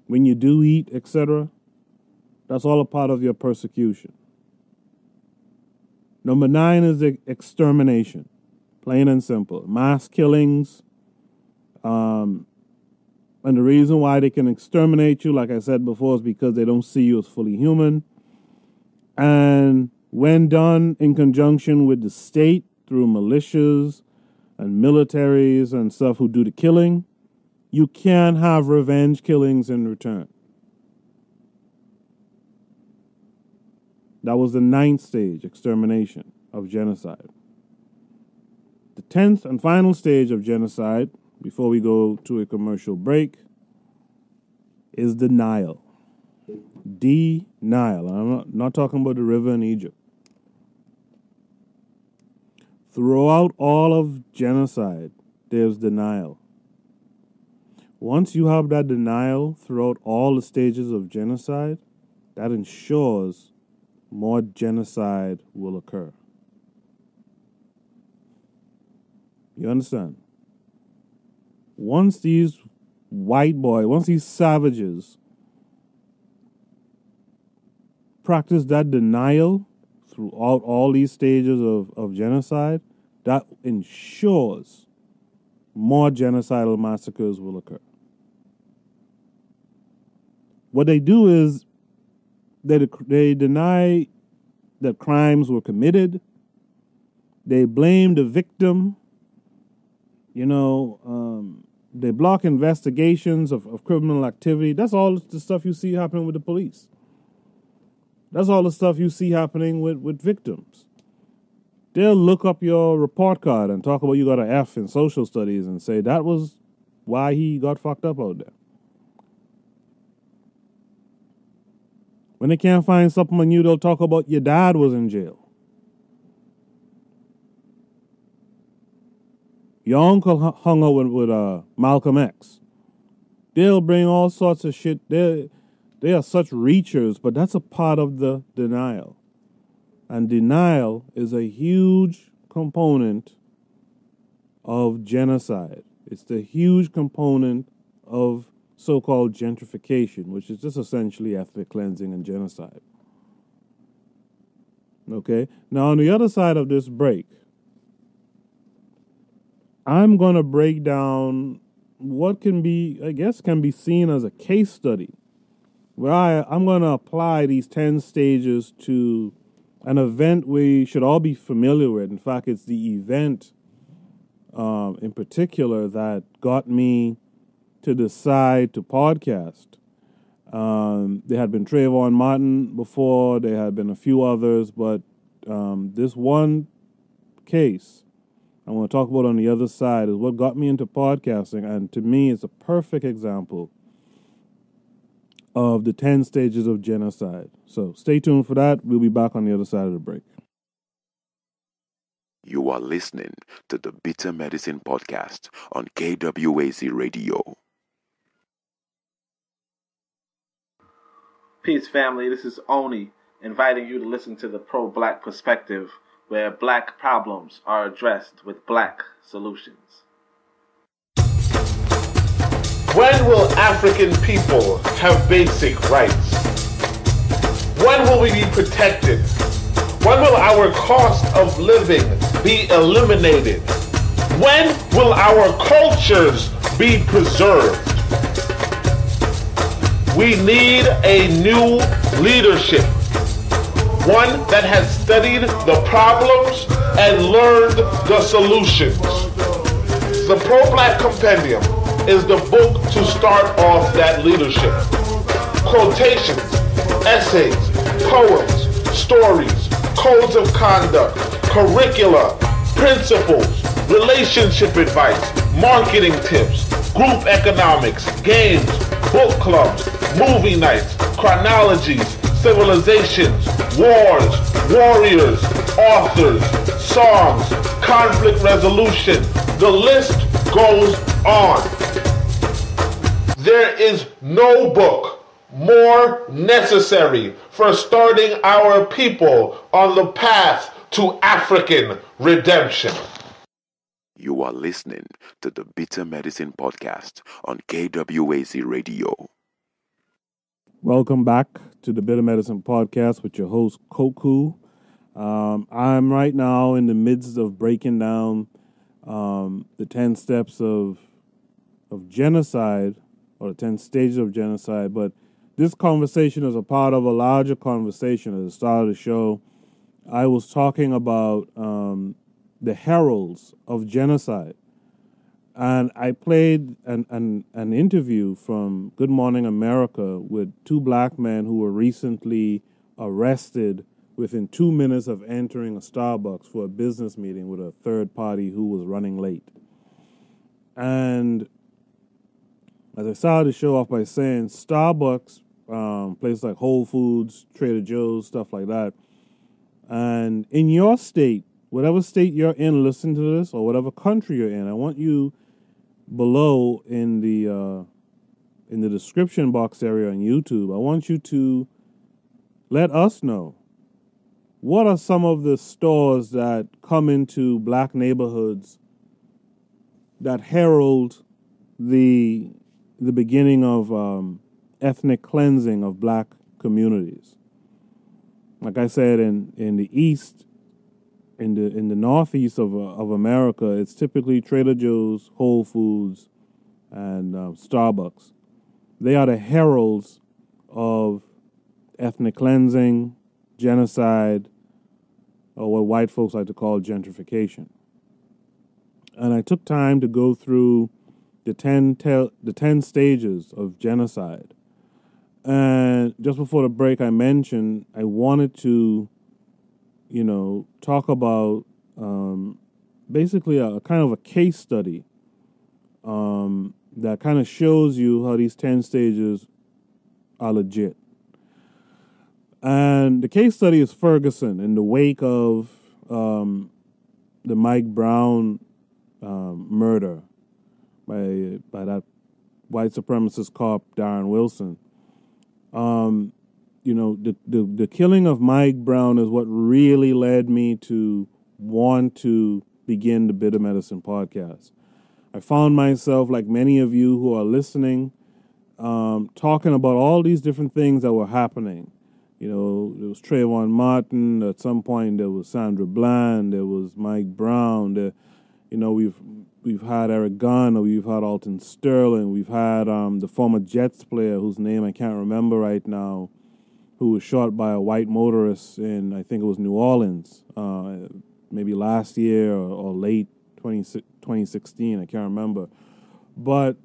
when you do eat, etc., that's all a part of your persecution. Number 9 is extermination, plain and simple. Mass killings. And the reason why they can exterminate you, like I said before, is because they don't see you as fully human. And when done in conjunction with the state through militias and militaries and stuff who do the killing, you can have revenge killings in return. That was the 9th stage, extermination of genocide. The 10th and final stage of genocide, before we go to a commercial break, is denial. Denial. I'm not talking about the river in Egypt. Throughout all of genocide, there's denial. Once you have that denial throughout all the stages of genocide, that ensures more genocide will occur. You understand? Once these white boys, once these savages practice that denial throughout all these stages of genocide, that ensures more genocidal massacres will occur. What they do is they deny that crimes were committed. They blame the victim. You know, they block investigations of criminal activity. That's all the stuff you see happening with the police. That's all the stuff you see happening with victims. They'll look up your report card and talk about you got an F in social studies and say that was why he got fucked up out there. When they can't find something on you, they'll talk about your dad was in jail. Your uncle hung out with Malcolm X. They'll bring all sorts of shit. They are such reachers, but that's a part of the denial. And denial is a huge component of genocide. It's the huge component of so-called gentrification, which is just essentially ethnic cleansing and genocide. Okay? Now, on the other side of this break, I'm going to break down what can be seen as a case study, where I'm going to apply these 10 stages to an event we should all be familiar with. In fact, it's the event in particular that got me to decide to podcast. There had been Trayvon Martin before. There had been a few others, but this one case I want to talk about on the other side is what got me into podcasting, and to me it's a perfect example of the 10 stages of genocide. So stay tuned for that. We'll be back on the other side of the break. You are listening to the Bitter Medicine Podcast on KWAZ Radio. Peace, family. This is Oni, inviting you to listen to the pro-black perspective, where black problems are addressed with black solutions. When will African people have basic rights? When will we be protected? When will our cost of living be eliminated? When will our cultures be preserved? We need a new leadership. One that has studied the problems and learned the solutions. The Pro-Black Compendium is the book to start off that leadership. Quotations, essays, poems, stories, codes of conduct, curricula, principles, relationship advice, marketing tips, group economics, games, book clubs, movie nights, chronologies, civilizations, wars, warriors, authors, songs, conflict resolution. The list goes on. There is no book more necessary for starting our people on the path to African redemption. You are listening to the Bitter Medicine Podcast on KWAZ Radio. Welcome back to the Bitter Medicine Podcast with your host, Koku. I'm right now in the midst of breaking down the 10 steps of genocide, or the 10 stages of genocide. But this conversation is a part of a larger conversation. At the start of the show, I was talking about the heralds of genocide. And I played an interview from Good Morning America with two black men who were recently arrested within 2 minutes of entering a Starbucks for a business meeting with a third party who was running late. And as I started to show off by saying Starbucks, places like Whole Foods, Trader Joe's, stuff like that, and in your state, whatever state you're in, listen to this, or whatever country you're in, I want you below in the description box area on YouTube, I want you to let us know what are some of the stores that come into black neighborhoods that herald the beginning of ethnic cleansing of black communities. Like I said, in the East, in the Northeast of America, it's typically Trader Joe's, Whole Foods, and Starbucks. They are the heralds of ethnic cleansing, genocide, or what white folks like to call gentrification. And I took time to go through the 10 stages of genocide. And just before the break, I mentioned I wanted to, talk about basically a kind of a case study that kind of shows you how these 10 stages are legit. And the case study is Ferguson, in the wake of the Mike Brown murder by that white supremacist cop, Darren Wilson. The killing of Mike Brown is what really led me to want to begin the Bitter Medicine Podcast. I found myself, like many of you who are listening, talking about all these different things that were happening. There was Trayvon Martin. At some point, there was Sandra Bland. There was Mike Brown. There, we've had Eric Garner, we've had Alton Sterling, we've had the former Jets player whose name I can't remember right now, who was shot by a white motorist in, I think it was New Orleans, maybe last year or late 2016, I can't remember. But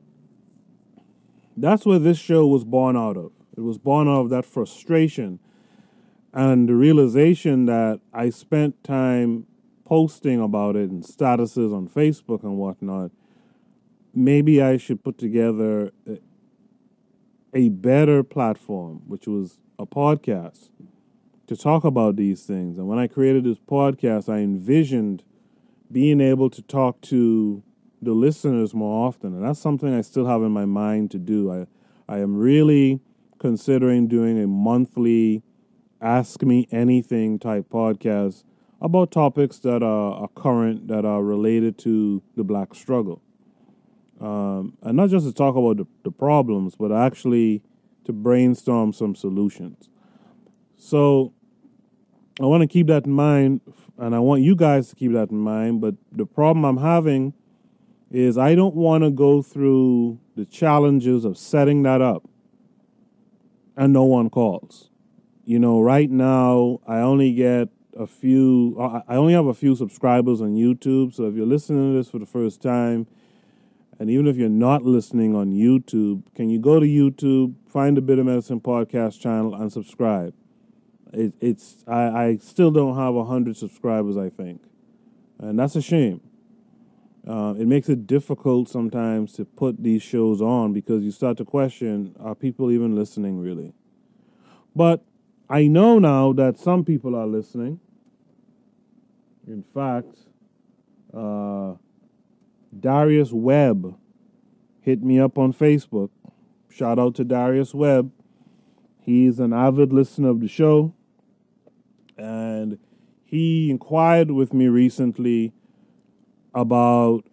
that's where this show was born out of. It was born out of that frustration and the realization that I spent time posting about it and statuses on Facebook and whatnot. Maybe I should put together a better platform, which was a podcast, to talk about these things. And when I created this podcast, I envisioned being able to talk to the listeners more often. And that's something I still have in my mind to do. I am really considering doing a monthly Ask Me Anything type podcast about topics that are current, that are related to the black struggle. And not just to talk about the problems, but actually to brainstorm some solutions. So I want to keep that in mind, and I want you guys to keep that in mind, but the problem I'm having is I don't want to go through the challenges of setting that up and no one calls. Right now, I only get I only have a few subscribers on YouTube. So if you're listening to this for the first time, and even if you're not listening on YouTube, can you go to YouTube, find the Bitter Medicine Podcast channel, and subscribe? I still don't have 100 subscribers, I think. And that's a shame. It makes it difficult sometimes to put these shows on because you start to question, are people even listening really? But I know now that some people are listening. In fact, Darius Webb hit me up on Facebook. Shout out to Darius Webb. He's an avid listener of the show. And he inquired with me recently about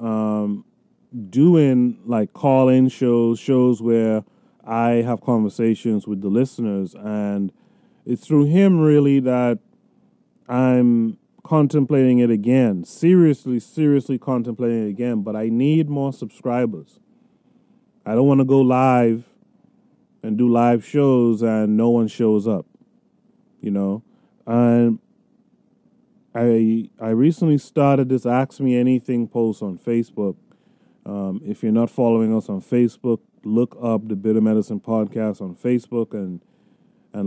doing like call-in shows where I have conversations with the listeners, and it's through him really that I'm contemplating it again, seriously contemplating it again, but I need more subscribers. I don't want to go live and do live shows and no one shows up, you know. And I recently started this Ask Me Anything post on Facebook. If you're not following us on Facebook, look up the Bitter Medicine Podcast on Facebook and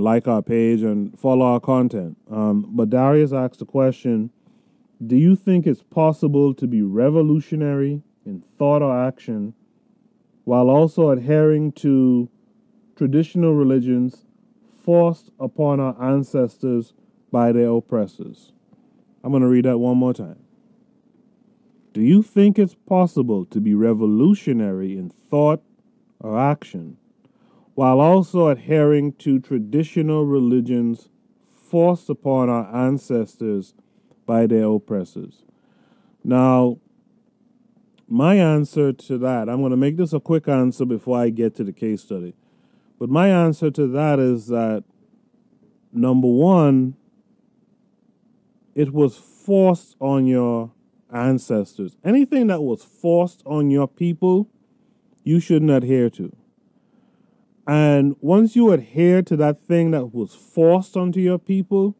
like our page and follow our content. But Darius asked the question, do you think it's possible to be revolutionary in thought or action while also adhering to traditional religions forced upon our ancestors by their oppressors? I'm going to read that one more time. Do you think it's possible to be revolutionary in thought or action while also adhering to traditional religions forced upon our ancestors by their oppressors? Now, my answer to that, I'm going to make this a quick answer before I get to the case study. But my answer to that is that, number one, it was forced on your ancestors. Anything that was forced on your people, you shouldn't adhere to. And once you adhere to that thing that was forced onto your people,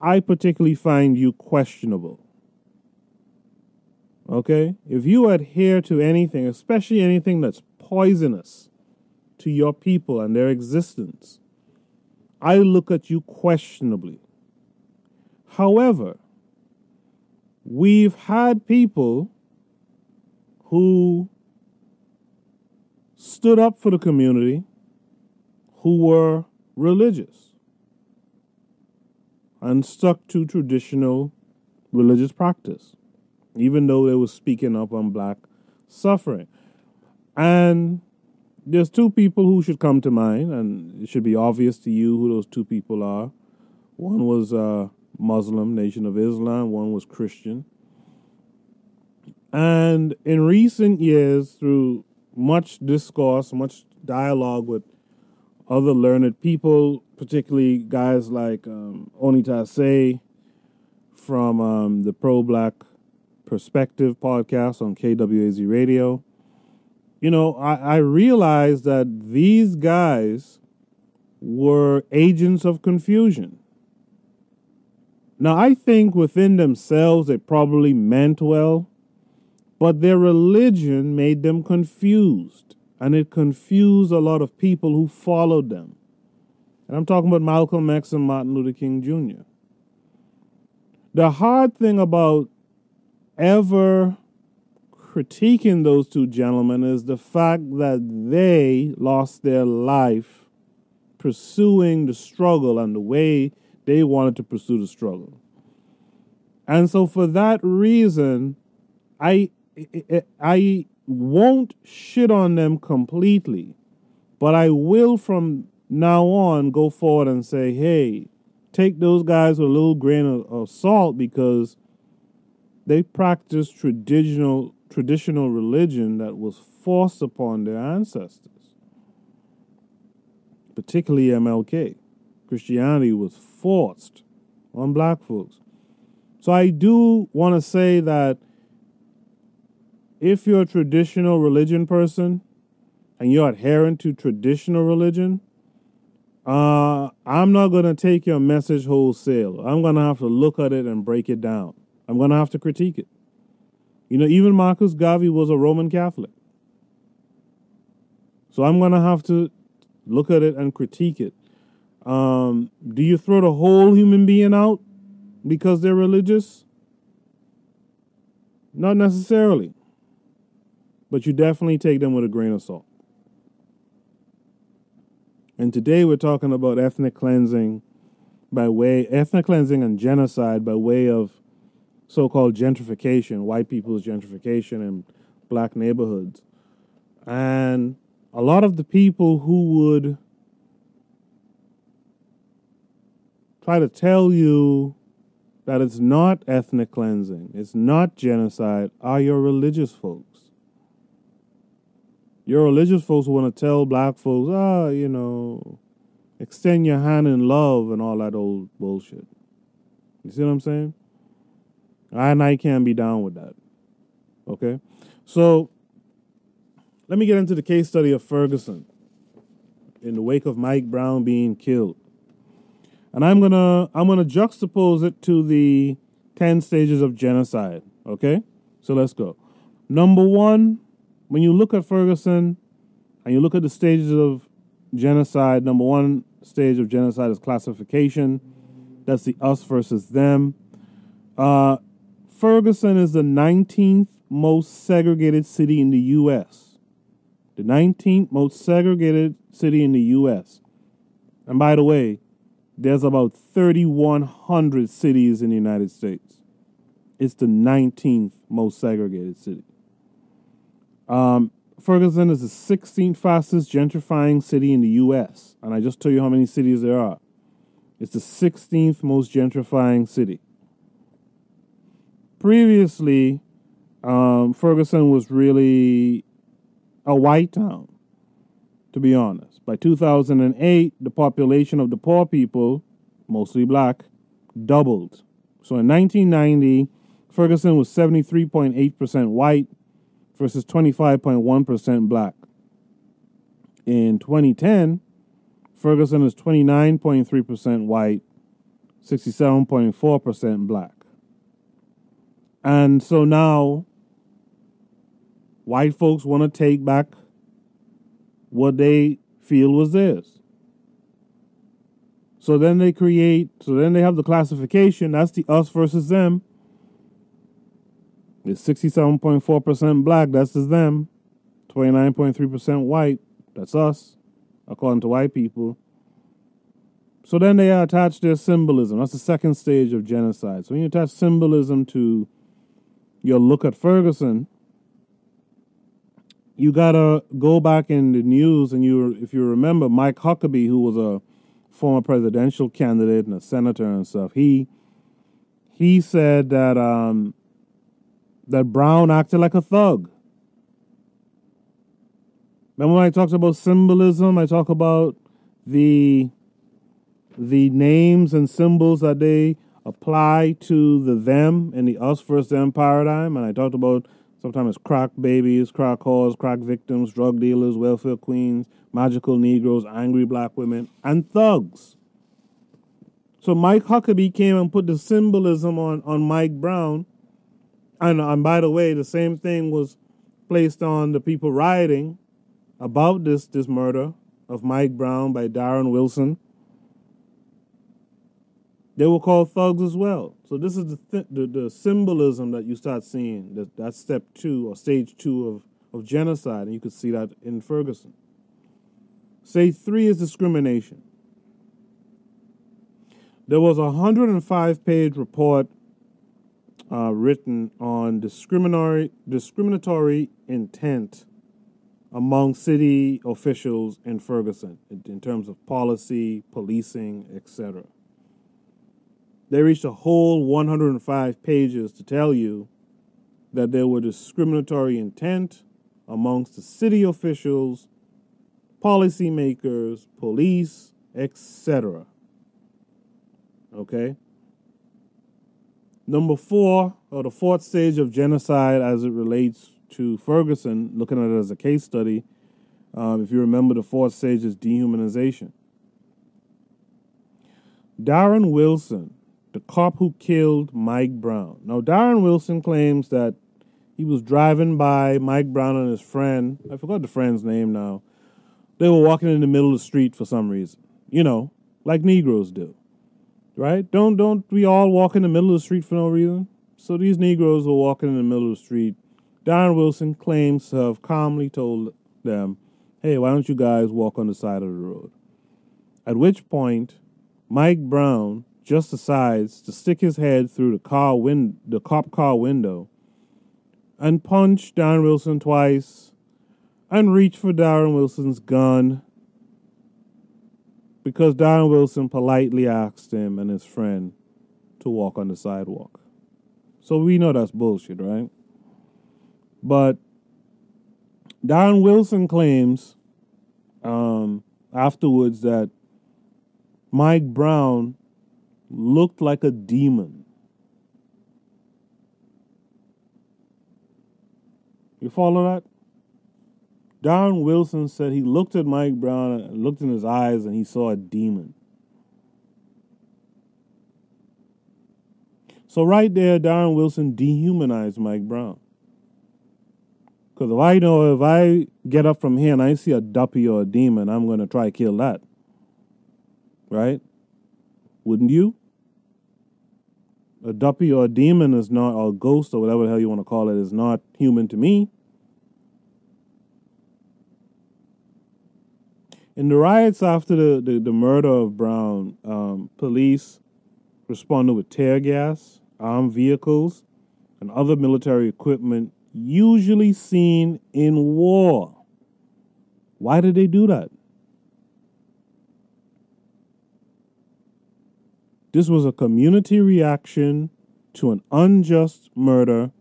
I particularly find you questionable. Okay? If you adhere to anything, especially anything that's poisonous to your people and their existence, I look at you questionably. However, we've had people who stood up for the community who were religious and stuck to traditional religious practice, even though they were speaking up on black suffering. And there's two people who should come to mind, and it should be obvious to you who those two people are. One was Muslim, Nation of Islam. One was Christian. And in recent years, through much discourse, much dialogue with other learned people, particularly guys like Oni Tassé from the Pro-Black Perspective podcast on KWAZ Radio, you know, I realized that these guys were agents of confusion. Now, I think within themselves they probably meant well, but their religion made them confused, and it confused a lot of people who followed them. And I'm talking about Malcolm X and Martin Luther King Jr. The hard thing about ever critiquing those two gentlemen is the fact that they lost their life pursuing the struggle and the way they wanted to pursue the struggle. And so for that reason, I won't shit on them completely, but I will from now on go forward and say, hey, take those guys with a little grain of salt, because they practiced traditional religion that was forced upon their ancestors, particularly MLK. Christianity was forced on black folks. So I do want to say that if you're a traditional religion person and you're adherent to traditional religion, I'm not going to take your message wholesale. I'm going to have to look at it and break it down. I'm going to have to critique it. You know, even Marcus Garvey was a Roman Catholic. So I'm going to have to look at it and critique it. Do you throw the whole human being out because they're religious? Not necessarily. But you definitely take them with a grain of salt. And today we're talking about ethnic cleansing and genocide by way of so-called gentrification, white people's gentrification in black neighborhoods. And a lot of the people who would try to tell you that it's not ethnic cleansing, it's not genocide, are your religious folks. Your religious folks want to tell black folks, you know, extend your hand in love and all that old bullshit. You see what I'm saying? I can't be down with that. Okay? So, let me get into the case study of Ferguson in the wake of Mike Brown being killed. And I'm gonna juxtapose it to the 10 stages of genocide. Okay? So let's go. Number one, when you look at Ferguson and you look at the stages of genocide, number one stage of genocide is classification. That's the us versus them. Ferguson is the 19th most segregated city in the U.S. The 19th most segregated city in the U.S. And by the way, there's about 3,100 cities in the United States. It's the 19th most segregated city. Ferguson is the 16th fastest gentrifying city in the U.S. And I just told you how many cities there are. It's the 16th most gentrifying city. Previously, Ferguson was really a white town, to be honest. By 2008, the population of the poor people, mostly black, doubled. So in 1990, Ferguson was 73.8% white versus 25.1% black. In 2010, Ferguson is 29.3% white, 67.4% black. And so now, white folks want to take back what they feel was theirs. So then they have the classification. That's the us versus them. It's 67.4% black. That's the them. 29.3% white. That's us, according to white people. So then they attach their symbolism. That's the second stage of genocide. So when you attach symbolism to your look at Ferguson, you gotta go back in the news, and if you remember, Mike Huckabee, who was a former presidential candidate and a senator and stuff, he said that that Brown acted like a thug. Remember when I talked about symbolism? I talk about the names and symbols that they apply to the them and the us versus them paradigm. And I talked about sometimes crack babies, crack whores, crack victims, drug dealers, welfare queens, magical Negroes, angry black women, and thugs. So Mike Huckabee came and put the symbolism on Mike Brown. And by the way, the same thing was placed on the people rioting about this murder of Mike Brown by Darren Wilson. They were called thugs as well. So this is the symbolism that you start seeing. That's step two or stage two of genocide. And you could see that in Ferguson. Stage three is discrimination. There was a 105-page report written on discriminatory intent among city officials in Ferguson in terms of policy, policing, etc. They reached a whole 105 pages to tell you that there were discriminatory intent amongst the city officials, policymakers, police, etc. Okay? Number four, or the fourth stage of genocide as it relates to Ferguson, looking at it as a case study, if you remember, the fourth stage is dehumanization. Darren Wilson, the cop who killed Mike Brown. Now, Darren Wilson claims that he was driving by Mike Brown and his friend. I forgot the friend's name now. They were walking in the middle of the street for some reason. You know, like Negroes do, right? Don't we all walk in the middle of the street for no reason? So these Negroes were walking in the middle of the street. Darren Wilson claims to have calmly told them, hey, why don't you guys walk on the side of the road? At which point, Mike Brown just decides to stick his head through the cop car window and punch Darren Wilson twice and reach for Darren Wilson's gun because Darren Wilson politely asked him and his friend to walk on the sidewalk. So we know that's bullshit, right? But Darren Wilson claims afterwards that Mike Brown looked like a demon. You follow that? Darren Wilson said he looked at Mike Brown, and looked in his eyes, and he saw a demon. So right there, Darren Wilson dehumanized Mike Brown. Because if I get up from here and I see a duppy or a demon, I'm going to try to kill that. Right? Wouldn't you? A duppy or a demon is not, or a ghost or whatever the hell you want to call it, is not human to me. In the riots after the murder of Brown, police responded with tear gas, armed vehicles, and other military equipment usually seen in war. Why did they do that? This was a community reaction to an unjust murder.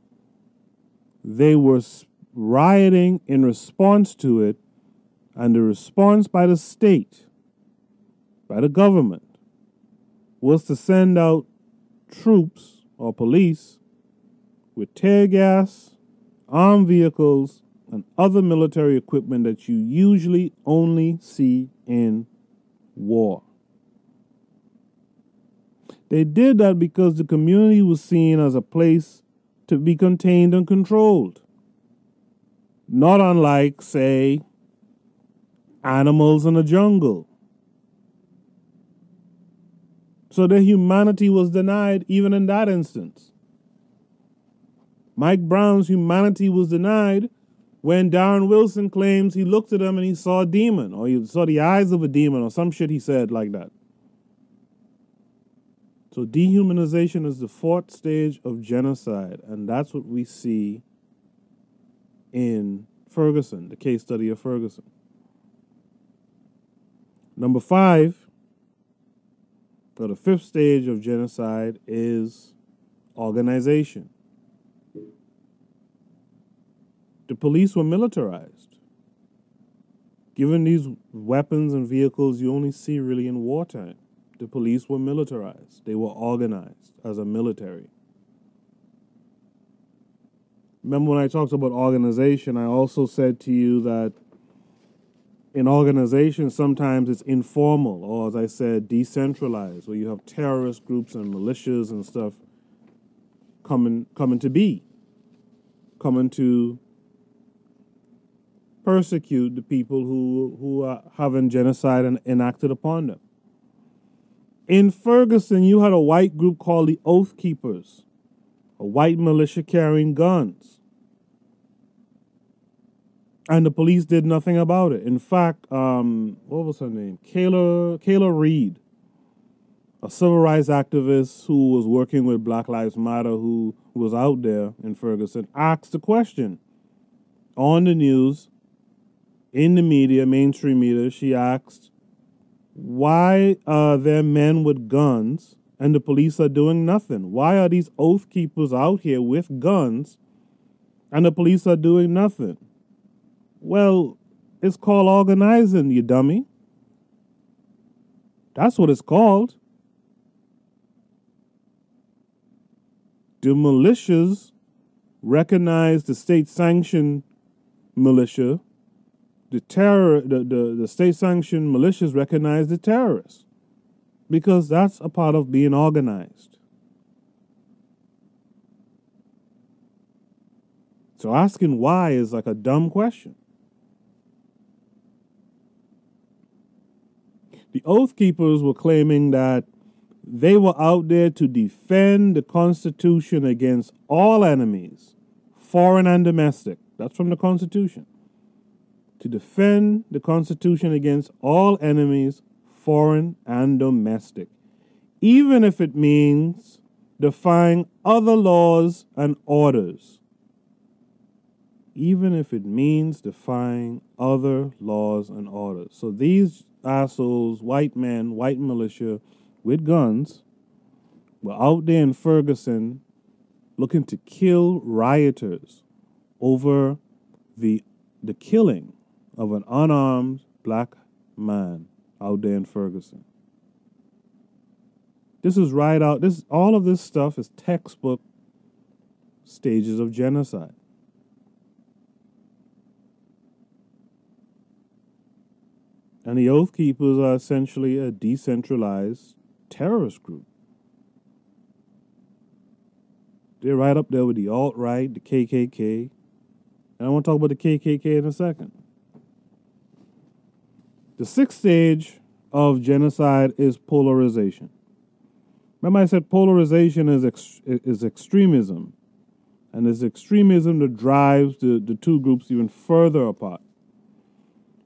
They were rioting in response to it, and the response by the state, by the government, was to send out troops or police with tear gas, armed vehicles, and other military equipment that you usually only see in war. They did that because the community was seen as a place to be contained and controlled. Not unlike, say, animals in a jungle. So their humanity was denied even in that instance. Mike Brown's humanity was denied when Darren Wilson claims he looked at him and he saw a demon, or he saw the eyes of a demon, or some shit he said like that. So dehumanization is the fourth stage of genocide, and that's what we see in Ferguson, the case study of Ferguson. Number five, or the fifth stage of genocide, is organization. The police were militarized. Given these weapons and vehicles you only see really in wartime, the police were militarized. They were organized as a military. Remember when I talked about organization, I also said to you that in organization, sometimes it's informal, or as I said, decentralized, where you have terrorist groups and militias and stuff coming to be, coming to persecute the people who are having genocide and enacted upon them. In Ferguson, you had a white group called the Oath Keepers, a white militia carrying guns. And the police did nothing about it. In fact, what was her name? Kayla Reed, a civil rights activist who was working with Black Lives Matter, who was out there in Ferguson, asked the question on the news, in the media, mainstream media. She asked, why are there men with guns and the police are doing nothing? Why are these Oath Keepers out here with guns and the police are doing nothing? Well, it's called organizing, you dummy. That's what it's called. The militias recognized the state-sanctioned militia. The state-sanctioned militias recognize the terrorists, because that's a part of being organized. So asking why is like a dumb question. The Oath Keepers were claiming that they were out there to defend the Constitution against all enemies, foreign and domestic. That's from the Constitution. To defend the Constitution against all enemies, foreign and domestic, even if it means defying other laws and orders. Even if it means defying other laws and orders. So these assholes, white men, white militia with guns, were out there in Ferguson looking to kill rioters over the the killing of an unarmed black man out there in Ferguson. This is right out. This, all of this stuff is textbook stages of genocide. And the Oath Keepers are essentially a decentralized terrorist group. They're right up there with the alt-right, the KKK. And I want to talk about the KKK in a second. The sixth stage of genocide is polarization. Remember I said polarization is extremism. And it's extremism that drives the two groups even further apart.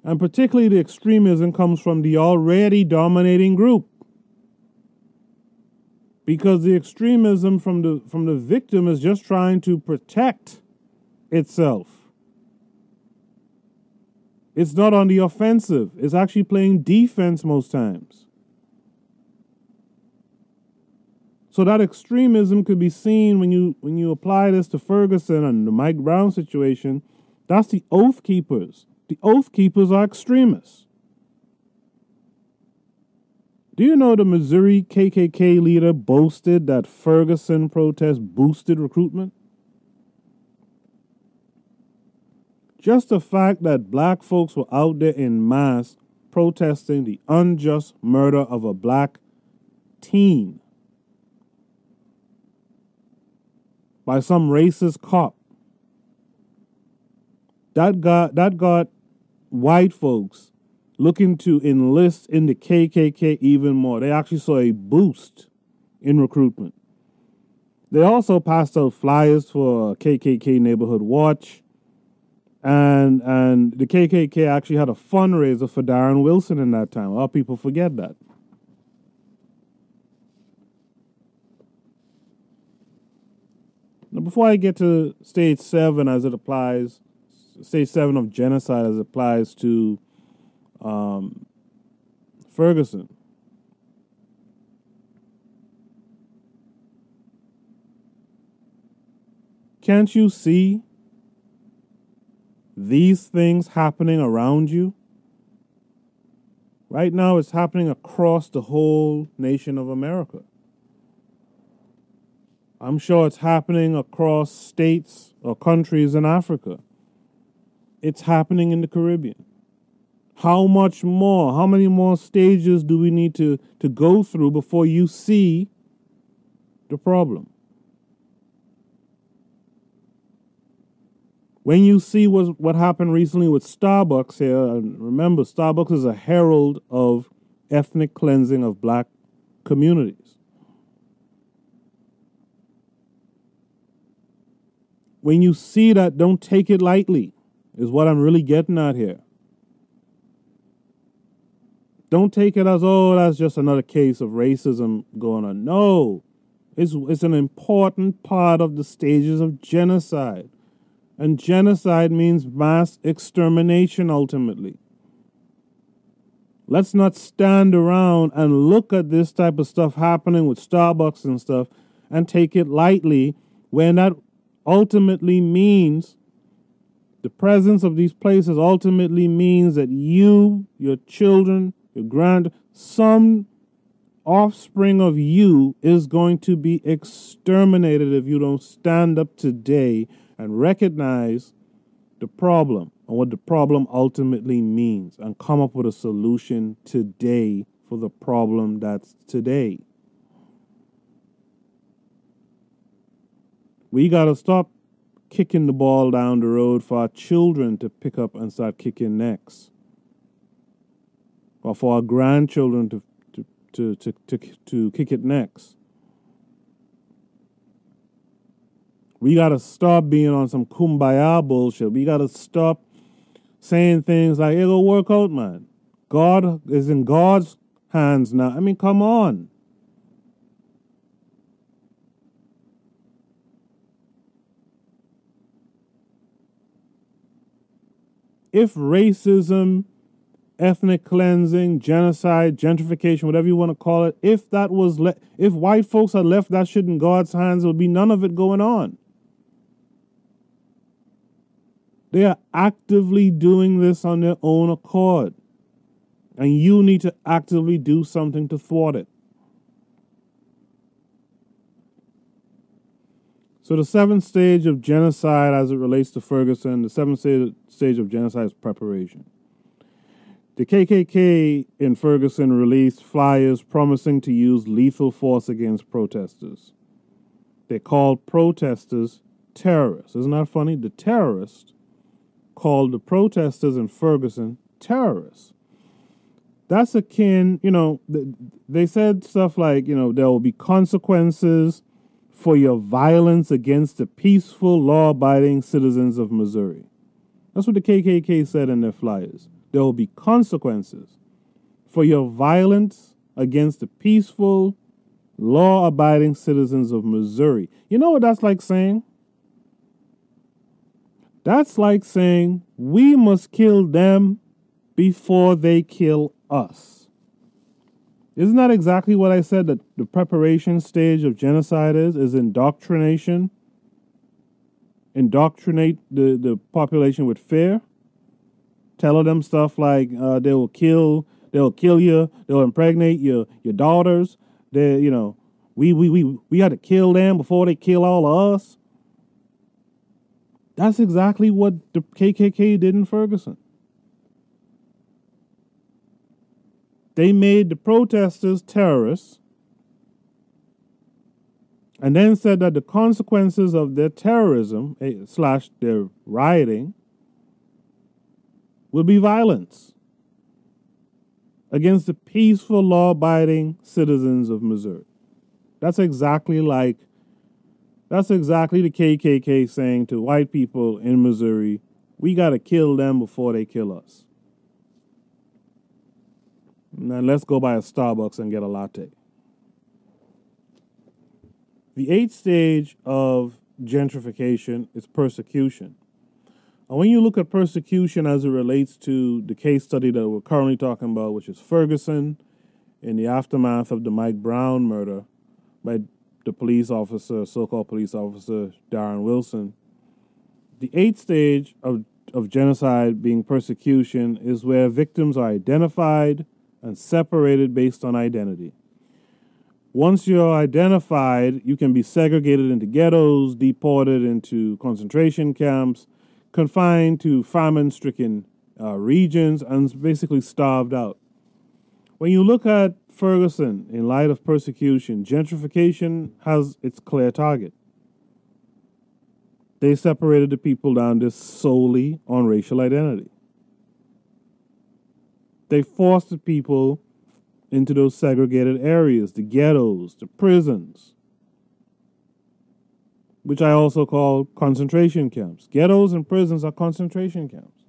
And particularly the extremism comes from the already dominating group. Because the extremism from the victim is just trying to protect itself. It's not on the offensive. It's actually playing defense most times. So that extremism could be seen when you apply this to Ferguson and the Mike Brown situation. That's the Oath Keepers. The Oath Keepers are extremists. Do you know the Missouri KKK leader boasted that Ferguson protests boosted recruitment? Just the fact that black folks were out there in mass protesting the unjust murder of a black teen by some racist cop. That got white folks looking to enlist in the KKK even more. They actually saw a boost in recruitment. They also passed out flyers for KKK Neighborhood Watch. And the KKK actually had a fundraiser for Darren Wilson in that time. A lot of people forget that. Now, before I get to stage 7 of genocide as it applies to Ferguson. Can't you see these things happening around you? Right now, it's happening across the whole nation of America. I'm sure it's happening across states or countries in Africa. It's happening in the Caribbean. How much more? How many more stages do we need to go through before you see the problem? When you see what happened recently with Starbucks here, and remember, Starbucks is a herald of ethnic cleansing of black communities. When you see that, don't take it lightly, is what I'm really getting at here. Don't take it as, oh, that's just another case of racism going on. No, it's an important part of the stages of genocide. And genocide means mass extermination ultimately. Let's not stand around and look at this type of stuff happening with Starbucks and stuff and take it lightly when that ultimately means the presence of these places ultimately means that you, your children, your some offspring of you is going to be exterminated if you don't stand up today and recognize the problem and what the problem ultimately means and come up with a solution today for the problem that's today. We got to stop kicking the ball down the road for our children to pick up and start kicking necks. Or for our grandchildren to kick it next. We got to stop being on some kumbaya bullshit. We got to stop saying things like, it'll work out, man. God is in God's hands now. I mean, come on. If racism, ethnic cleansing, genocide, gentrification, whatever you want to call it, if that was if white folks had left that shit in God's hands, there would be none of it going on. They are actively doing this on their own accord. And you need to actively do something to thwart it. So the seventh stage of genocide as it relates to Ferguson, the seventh stage of genocide is preparation. The KKK in Ferguson released flyers promising to use lethal force against protesters. They called protesters terrorists. Isn't that funny? The terrorists called the protesters in Ferguson terrorists. That's akin, you know, they said stuff like, you know, there will be consequences for your violence against the peaceful, law-abiding citizens of Missouri. That's what the KKK said in their flyers. There will be consequences for your violence against the peaceful, law-abiding citizens of Missouri. You know what that's like saying? That's like saying we must kill them before they kill us. Isn't that exactly what I said that the preparation stage of genocide is indoctrination? Indoctrinate the population with fear? Tell them stuff like they'll kill you, they'll impregnate your daughters, they, you know, we got to kill them before they kill all of us. That's exactly what the KKK did in Ferguson. They made the protesters terrorists and then said that the consequences of their terrorism / their rioting will be violence against the peaceful, law-abiding citizens of Missouri. That's exactly the KKK saying to white people in Missouri, we got to kill them before they kill us. Now let's go by a Starbucks and get a latte. The eighth stage of gentrification is persecution. And when you look at persecution as it relates to the case study that we're currently talking about, which is Ferguson, in the aftermath of the Mike Brown murder by the police officer, so-called police officer, Darren Wilson, the eighth stage of genocide being persecution is where victims are identified and separated based on identity. Once you're identified, you can be segregated into ghettos, deported into concentration camps, confined to famine-stricken regions, and basically starved out. When you look at Ferguson in light of persecution, gentrification has its clear target. They separated the people down just solely on racial identity. They forced the people into those segregated areas, the ghettos, the prisons, which I also call concentration camps. Ghettos and prisons are concentration camps.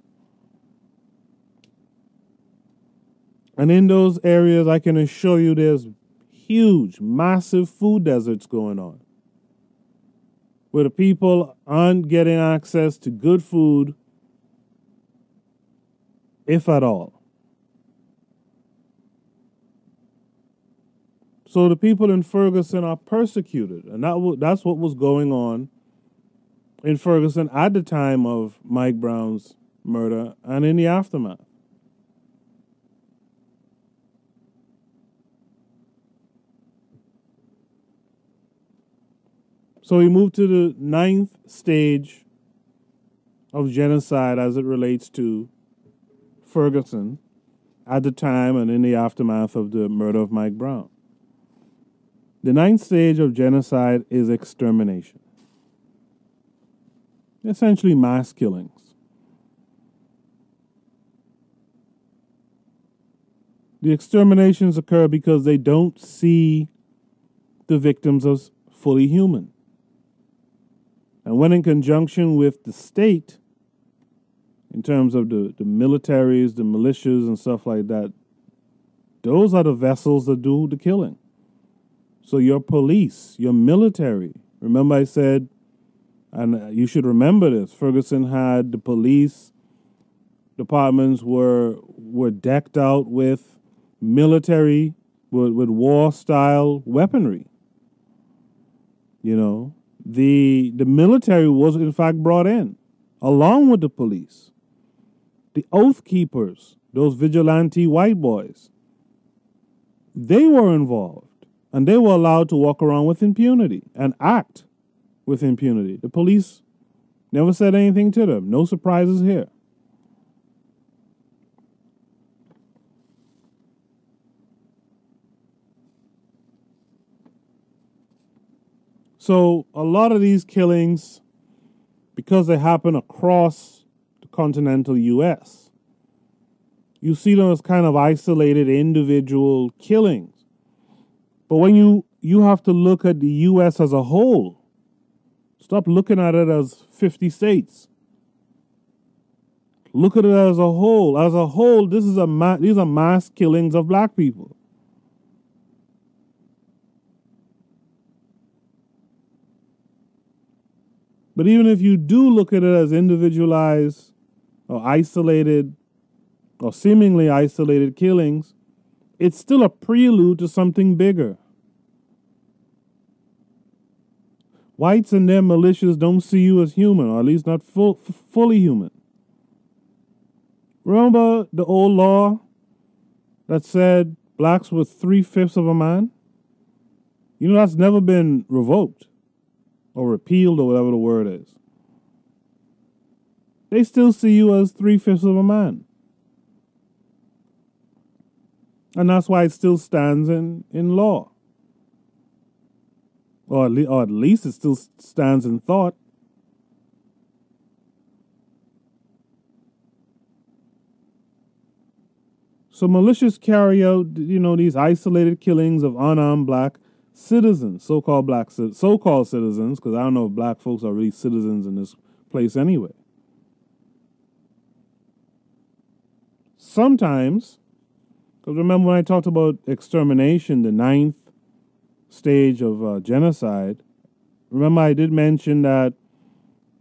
And in those areas, I can assure you there's huge, massive food deserts going on, where the people aren't getting access to good food, if at all. So the people in Ferguson are persecuted, and that's what was going on in Ferguson at the time of Mike Brown's murder and in the aftermath. So we move to the ninth stage of genocide as it relates to Ferguson at the time and in the aftermath of the murder of Mike Brown. The ninth stage of genocide is extermination. Essentially mass killings. The exterminations occur because they don't see the victims as fully human. And when in conjunction with the state, in terms of the militaries, the militias, and stuff like that, those are the vessels that do the killing. So your police, your military, remember I said, and you should remember this, Ferguson had the police departments were decked out with military, with war-style weaponry. You know, the military was in fact brought in along with the police, the Oath Keepers, those vigilante white boys. They were involved, and they were allowed to walk around with impunity and act with impunity. The police never said anything to them. No surprises here. So a lot of these killings, because they happen across the continental U.S., you see them as kind of isolated individual killings. But when you have to look at the U.S. as a whole, stop looking at it as 50 states. Look at it as a whole. As a whole, this is these are mass killings of black people. But even if you do look at it as individualized or isolated or seemingly isolated killings, it's still a prelude to something bigger. Whites and their militias don't see you as human, or at least not fully human. Remember the old law that said blacks were 3/5 of a man? You know, that's never been revoked or repealed or whatever the word is. They still see you as 3/5 of a man. And that's why it still stands in law. Or at least it still stands in thought. So militias carry out, these isolated killings of unarmed black citizens, so-called citizens, because I don't know if black folks are really citizens in this place anyway. Sometimes, because remember when I talked about extermination, the 9th stage of genocide, remember I did mention that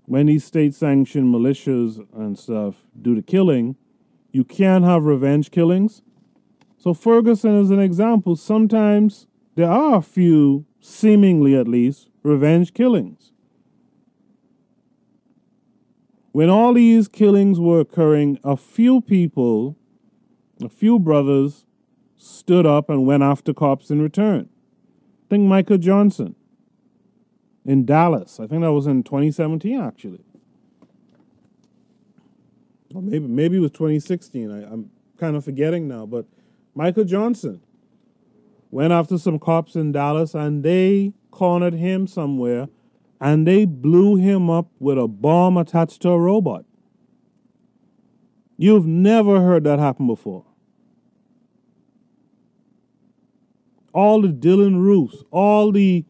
when these state-sanctioned militias and stuff do the killing, you can have revenge killings. So Ferguson is an example. Sometimes there are a few, seemingly at least, revenge killings. When all these killings were occurring, a few brothers, stood up and went after cops in return. I think Micah Johnson in Dallas. I think that was in 2017, actually. Or maybe it was 2016. I'm kind of forgetting now, but Micah Johnson went after some cops in Dallas, and they cornered him somewhere, and they blew him up with a bomb attached to a robot. You've never heard that happen before. All the Dylan Roofs, all the,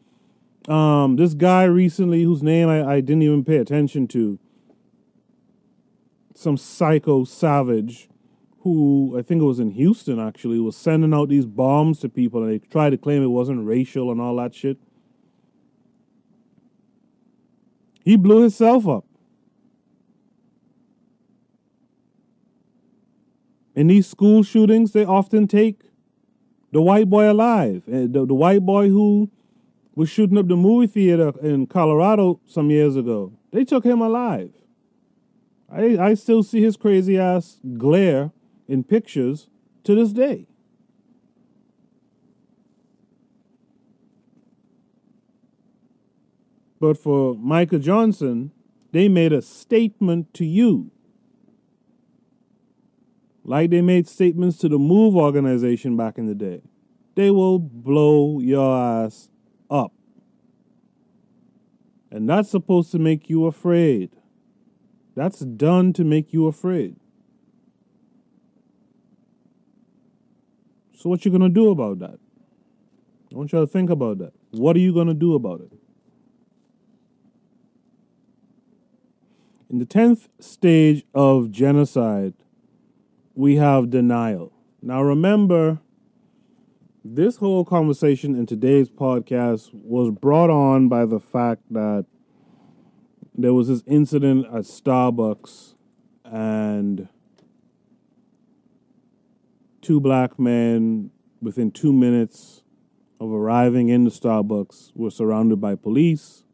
this guy recently whose name I didn't even pay attention to, some psycho savage, who I think it was in Houston actually, was sending out these bombs to people, and they tried to claim it wasn't racial and all that shit. He blew himself up. In these school shootings, they often take the white boy alive. The white boy who was shooting up the movie theater in Colorado some years ago, they took him alive. I still see his crazy ass glare in pictures to this day. But for Micah Johnson, they made a statement to you, like they made statements to the MOVE organization back in the day. They will blow your ass up. And that's supposed to make you afraid. That's done to make you afraid. So what you going to do about that? I want you to think about that. What are you going to do about it? In the 10th stage of genocide, we have denial. Now remember, this whole conversation in today's podcast was brought on by the fact that there was this incident at Starbucks, and two black men, within 2 minutes of arriving in the Starbucks, were surrounded by police.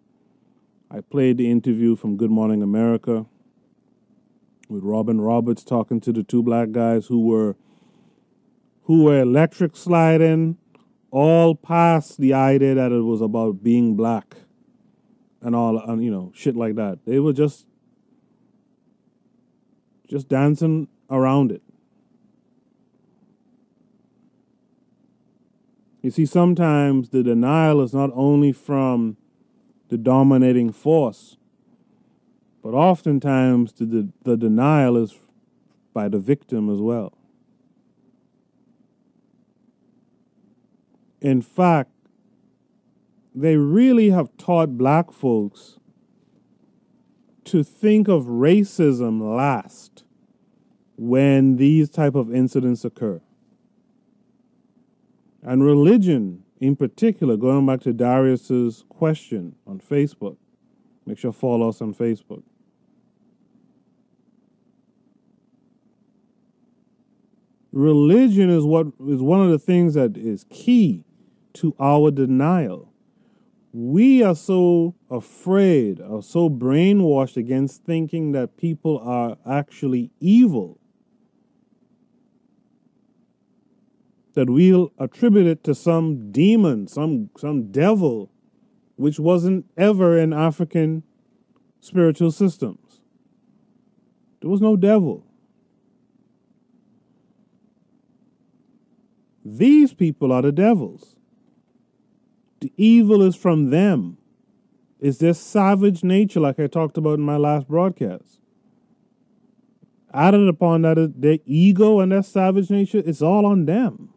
I played the interview from Good Morning America with Robin Roberts talking to the two black guys who were electric sliding, all past the idea that it was about being black and all, and, you know, shit like that. They were just dancing around it. You see, sometimes the denial is not only from the dominating force, but oftentimes the denial is by the victim as well. In fact, they really have taught black folks to think of racism last when these type of incidents occur. And religion, in particular, going back to Darius's question on Facebook, make sure you follow us on Facebook. Religion is what is one of the things that is key to our denial. We are so afraid or so brainwashed against thinking that people are actually evil that we'll attribute it to some demon, some devil, which wasn't ever in African spiritual systems. There was no devil. These people are the devils. The evil is from them. It's their savage nature, like I talked about in my last broadcast. Added upon that is their ego and their savage nature. It's all on them.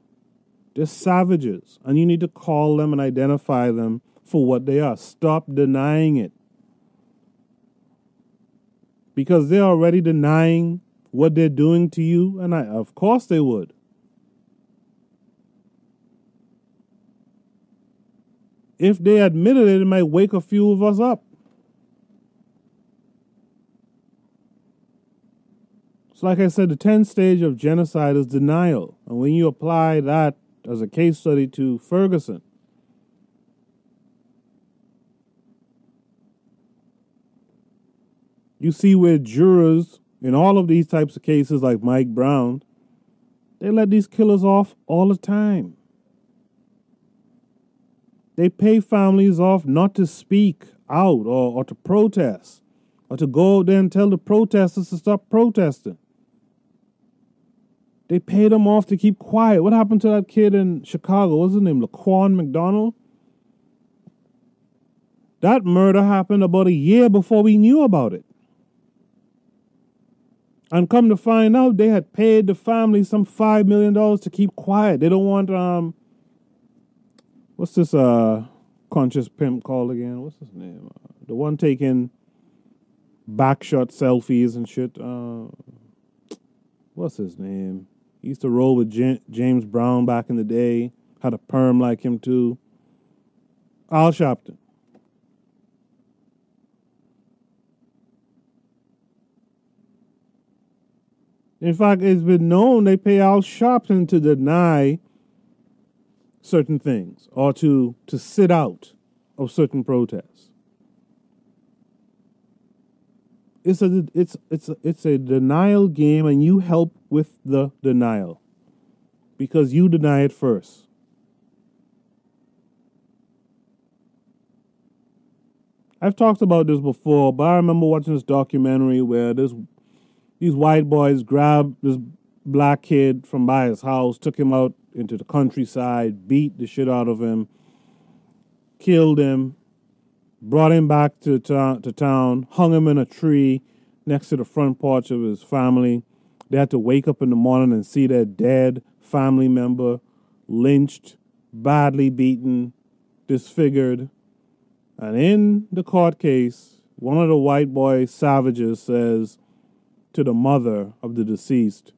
They're savages, and you need to call them and identify them for what they are. Stop denying it. Because they're already denying what they're doing to you, and of course they would. If they admitted it, it might wake a few of us up. So like I said, the 10th stage of genocide is denial. And when you apply that as a case study to Ferguson, you see where jurors in all of these types of cases like Mike Brown, they let these killers off all the time. They pay families off not to speak out or to protest or to go out there and tell the protesters to stop protesting. They paid them off to keep quiet. What happened to that kid in Chicago? What's his name? Laquan McDonald? That murder happened about a year before we knew about it. And come to find out, they had paid the family some $5 million to keep quiet. They don't want, what's this conscious pimp called again? What's his name? The one taking backshot selfies and shit. What's his name? He used to roll with James Brown back in the day. Had a perm like him too. Al Sharpton. In fact, it's been known they pay Al Sharpton to deny certain things or to sit out of certain protests. It's a denial game, and you help with the denial because you deny it first. I've talked about this before, but I remember watching this documentary where these white boys grabbed this black kid from by his house, took him out into the countryside, beat the shit out of him, killed him, brought him back to town, hung him in a tree next to the front porch of his family. They had to wake up in the morning and see their dead family member lynched, badly beaten, disfigured. And in the court case, one of the white boy savages says to the mother of the deceased,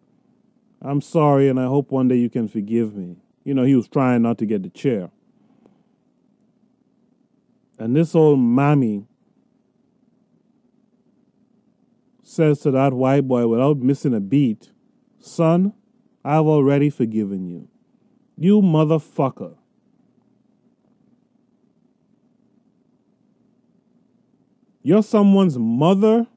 "I'm sorry, and I hope one day you can forgive me." You know, he was trying not to get the chair. And this old mommy says to that white boy without missing a beat, "Son, I've already forgiven you. You motherfucker." You're someone's mother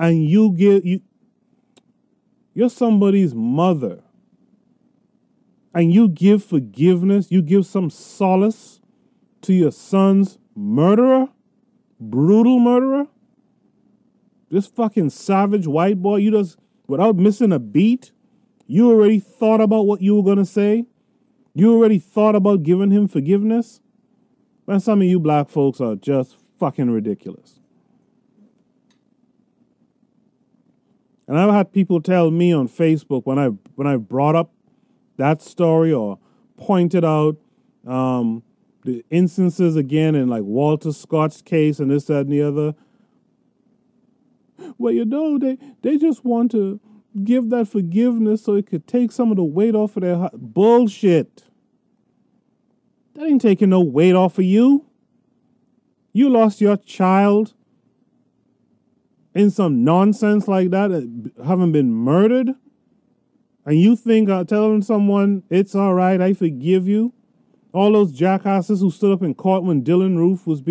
and you give you, you're somebody's mother, and you give forgiveness, you give some solace to your son's murderer, brutal murderer, this fucking savage white boy, you just, without missing a beat, you already thought about what you were going to say. You already thought about giving him forgiveness. Man, some of you black folks are just fucking ridiculous. And I've had people tell me on Facebook when I brought up that story or pointed out the instances again in like Walter Scott's case and this, that, and the other. Well, you know, they just want to give that forgiveness so it could take some of the weight off of their heart. Bullshit. That ain't taking no weight off of you. You lost your child in some nonsense like that, having been murdered. And you think telling someone, it's all right, I forgive you. All those jackasses who stood up in court when Dylan Roof was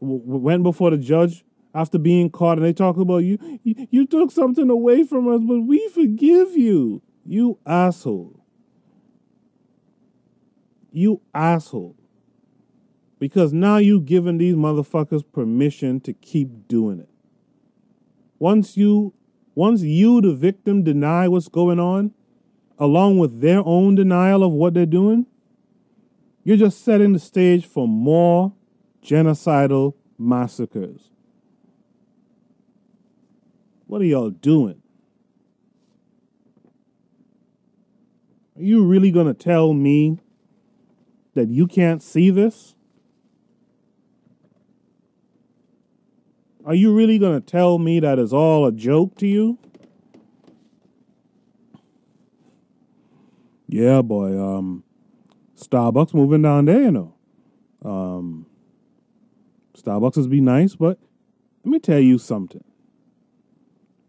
went before the judge after being caught, and they talk about you took something away from us, but we forgive you. You asshole. You asshole. Because now you giving these motherfuckers permission to keep doing it. Once you, the victim, deny what's going on, along with their own denial of what they're doing, you're just setting the stage for more genocidal massacres. What are y'all doing? Are you really going to tell me that you can't see this? Are you really going to tell me that it's all a joke to you? Yeah, boy. Starbucks moving down there, you know. Starbucks is be nice, but let me tell you something.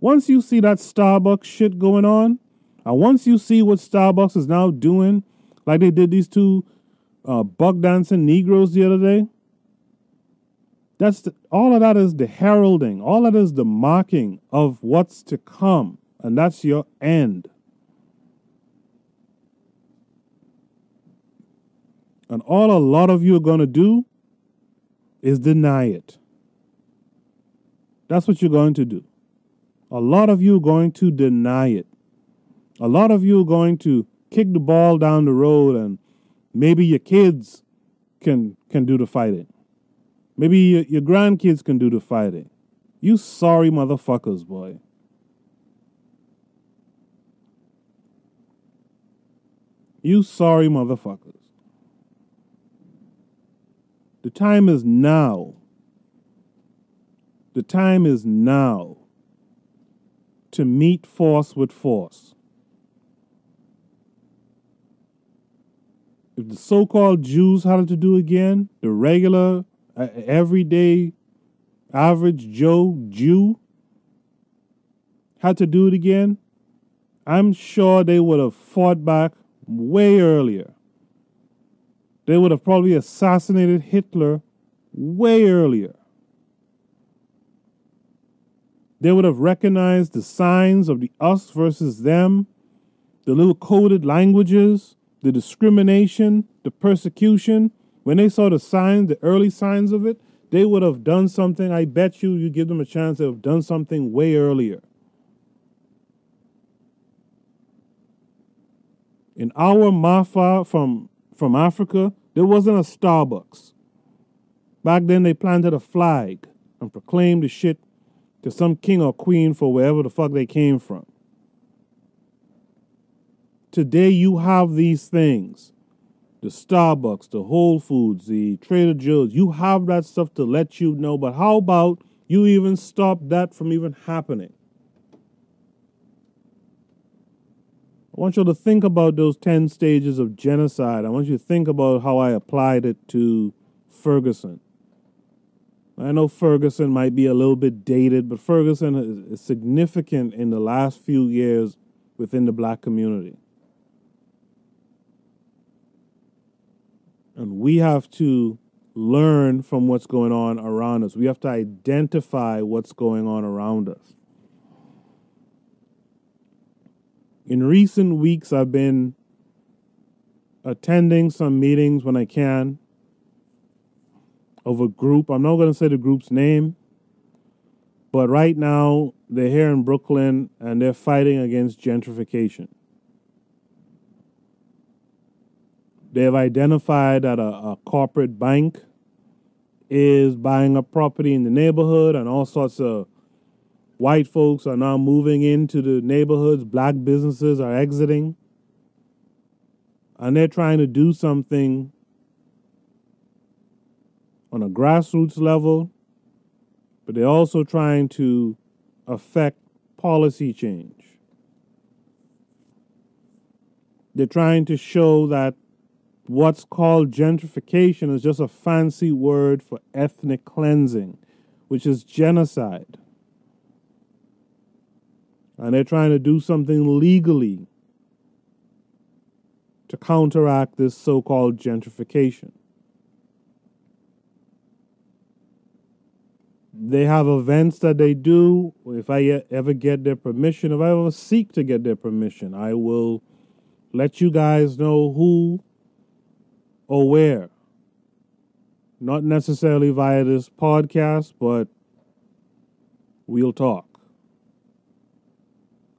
Once you see that Starbucks shit going on, and once you see what Starbucks is now doing, like they did these two buck dancing Negroes the other day, all of that is the heralding. All that is the marking of what's to come. And that's your end. And all a lot of you are going to do is deny it. That's what you're going to do. A lot of you are going to deny it. A lot of you are going to kick the ball down the road, and maybe your kids can do the fighting. Maybe your grandkids can do the fighting. You sorry motherfuckers, boy. You sorry motherfuckers. The time is now. The time is now to meet force with force. If the so-called Jews had it to do again, the regular everyday, average Joe Jew had to do it again, I'm sure they would have fought back way earlier. They would have probably assassinated Hitler way earlier. They would have recognized the signs of the us versus them, the little coded languages, the discrimination, the persecution. When they saw the signs, the early signs of it, they would have done something. I bet you give them a chance, they would have done something way earlier. In our Mafa from Africa, there wasn't a Starbucks. Back then, they planted a flag and proclaimed the shit to some king or queen for wherever the fuck they came from. Today, you have these things. The Starbucks, the Whole Foods, the Trader Joe's, you have that stuff to let you know, but how about you even stop that from even happening? I want you to think about those 10 stages of genocide. I want you to think about how I applied it to Ferguson. I know Ferguson might be a little bit dated, but Ferguson is significant in the last few years within the black community. And we have to learn from what's going on around us. We have to identify what's going on around us. In recent weeks, I've been attending some meetings when I can of a group. I'm not going to say the group's name, but right now they're here in Brooklyn and they're fighting against gentrification. They've identified that a corporate bank is buying up property in the neighborhood, and all sorts of white folks are now moving into the neighborhoods. Black businesses are exiting. And they're trying to do something on a grassroots level, but they're also trying to affect policy change. They're trying to show that what's called gentrification is just a fancy word for ethnic cleansing, which is genocide. And they're trying to do something legally to counteract this so-called gentrification. They have events that they do. If I ever get their permission, if I ever seek to get their permission, I will let you guys know who or where. Not necessarily via this podcast, but we'll talk.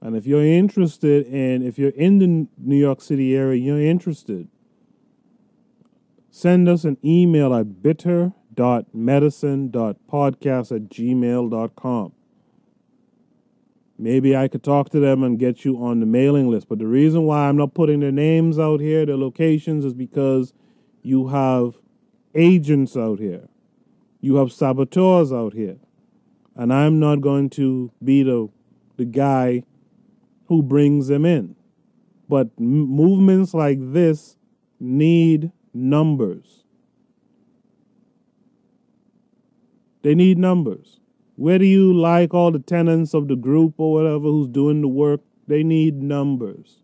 And if you're interested in, if you're in the New York City area, you're interested, send us an email at bitter.medicine.podcast@gmail.com. Maybe I could talk to them and get you on the mailing list. But the reason why I'm not putting their names out here, their locations, is because you have agents out here. You have saboteurs out here. And I'm not going to be the guy who brings them in. But movements like this need numbers. They need numbers. Whether you like all the tenants of the group or whatever who's doing the work, they need numbers.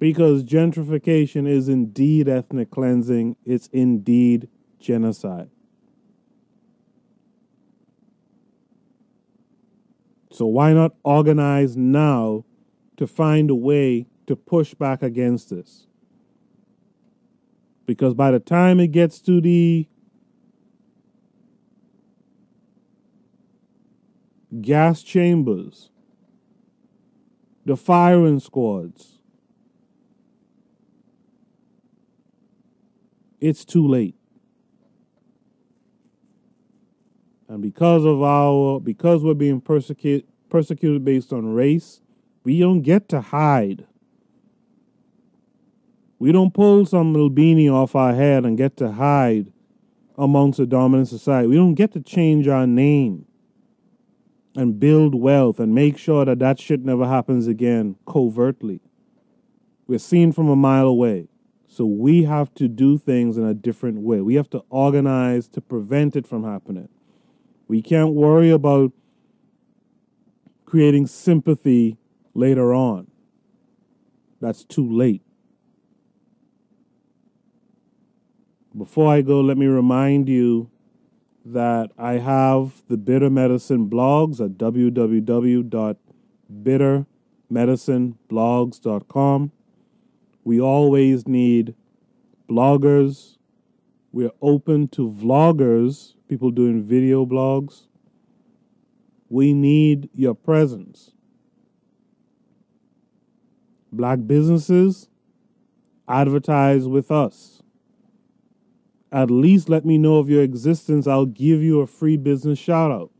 Because gentrification is indeed ethnic cleansing. It's indeed genocide. So why not organize now to find a way to push back against this? Because by the time it gets to the gas chambers, the firing squads, it's too late. And because we're being persecuted based on race, we don't get to hide. We don't pull some little beanie off our head and get to hide amongst a dominant society. We don't get to change our name and build wealth and make sure that that shit never happens again covertly. We're seen from a mile away. So we have to do things in a different way. We have to organize to prevent it from happening. We can't worry about creating sympathy later on. That's too late. Before I go, let me remind you that I have the Bitter Medicine blogs at www.bittermedicineblogs.com. We always need bloggers. We're open to vloggers, people doing video blogs. We need your presence. Black businesses, advertise with us. At least let me know of your existence. I'll give you a free business shout out.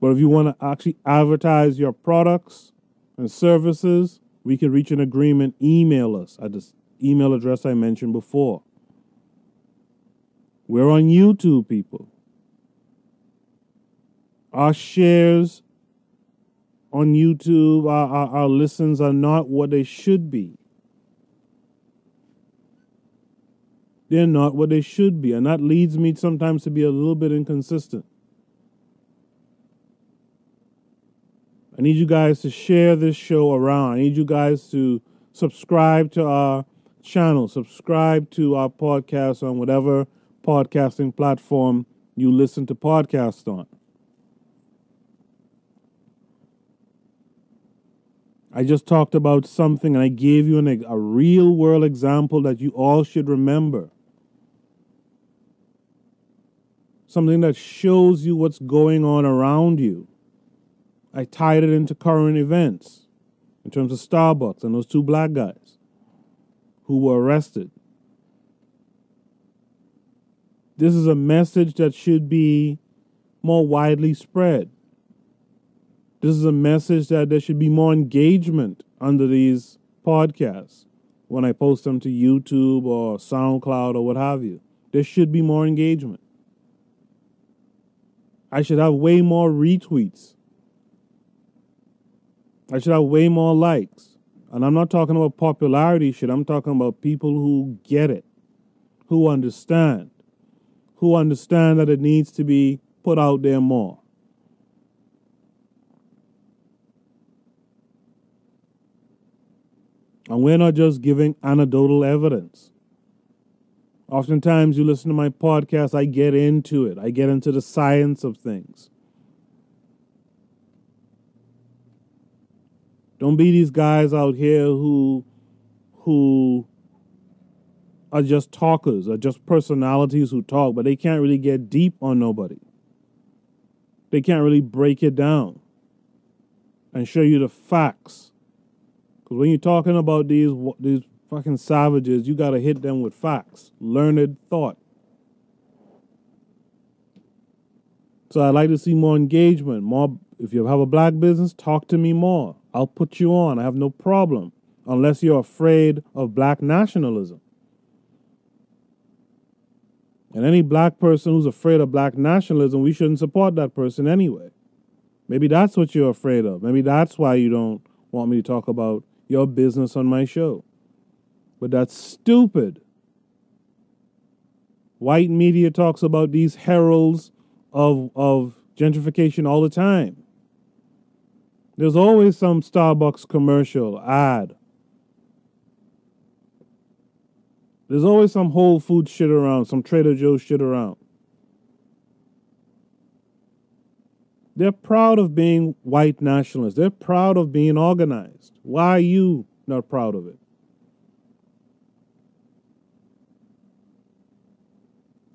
But if you want to actually advertise your products and services, we can reach an agreement. Email us at this email address I mentioned before. We're on YouTube, people. Our shares on YouTube, our listens are not what they should be. They're not what they should be. And that leads me sometimes to be a little bit inconsistent. I need you guys to share this show around. I need you guys to subscribe to our channel. Subscribe to our podcast on whatever podcasting platform you listen to podcasts on. I just talked about something, and I gave you a real-world example that you all should remember. Something that shows you what's going on around you. I tied it into current events in terms of Starbucks and those two black guys who were arrested. This is a message that should be more widely spread. This is a message that there should be more engagement under these podcasts when I post them to YouTube or SoundCloud or what have you. There should be more engagement. I should have way more retweets. I should have way more likes. And I'm not talking about popularity shit. I'm talking about people who get it, who understand that it needs to be put out there more. And we're not just giving anecdotal evidence. Oftentimes you listen to my podcast, I get into it. I get into the science of things. Don't be these guys out here who are just talkers, or just personalities who talk, but they can't really get deep on nobody. They can't really break it down and show you the facts. Because when you're talking about these fucking savages, you got to hit them with facts, learned thought. So I'd like to see more engagement. More, if you have a black business, talk to me more. I'll put you on. I have no problem. Unless you're afraid of black nationalism. And any black person who's afraid of black nationalism, we shouldn't support that person anyway. Maybe that's what you're afraid of. Maybe that's why you don't want me to talk about your business on my show. But that's stupid. White media talks about these heralds of gentrification all the time. There's always some Starbucks commercial ad. There's always some Whole Foods shit around, some Trader Joe's shit around. They're proud of being white nationalists. They're proud of being organized. Why are you not proud of it?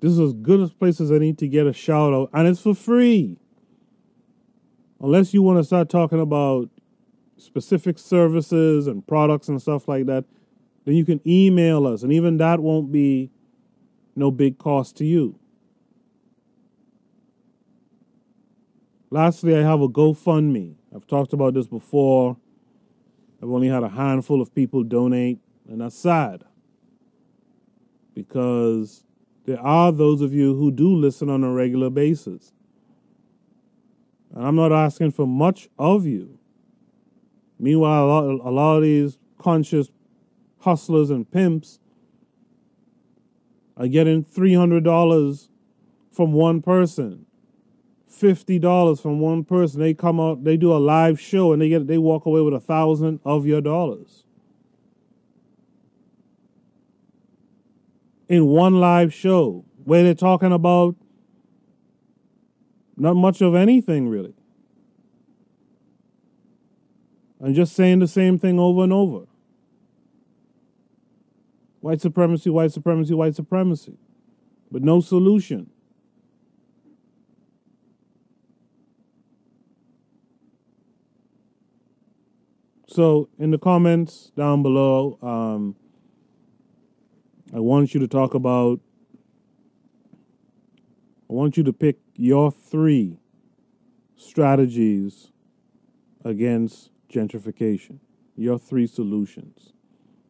This is as good as places I need to get a shout out, and it's for free. Unless you want to start talking about specific services and products and stuff like that, then you can email us, and even that won't be no big cost to you. Lastly, I have a GoFundMe. I've talked about this before. I've only had a handful of people donate, and that's sad. Because there are those of you who do listen on a regular basis. And I'm not asking for much of you. Meanwhile, a lot of these conscious hustlers and pimps are getting $300 from one person. $50 from one person. They come out, they do a live show, and they walk away with $1,000 of your dollars in one live show where they're talking about not much of anything really, and just saying the same thing over and over. White supremacy, white supremacy, white supremacy, but no solution. So in the comments down below, I want you to pick your 3 strategies against gentrification, your 3 solutions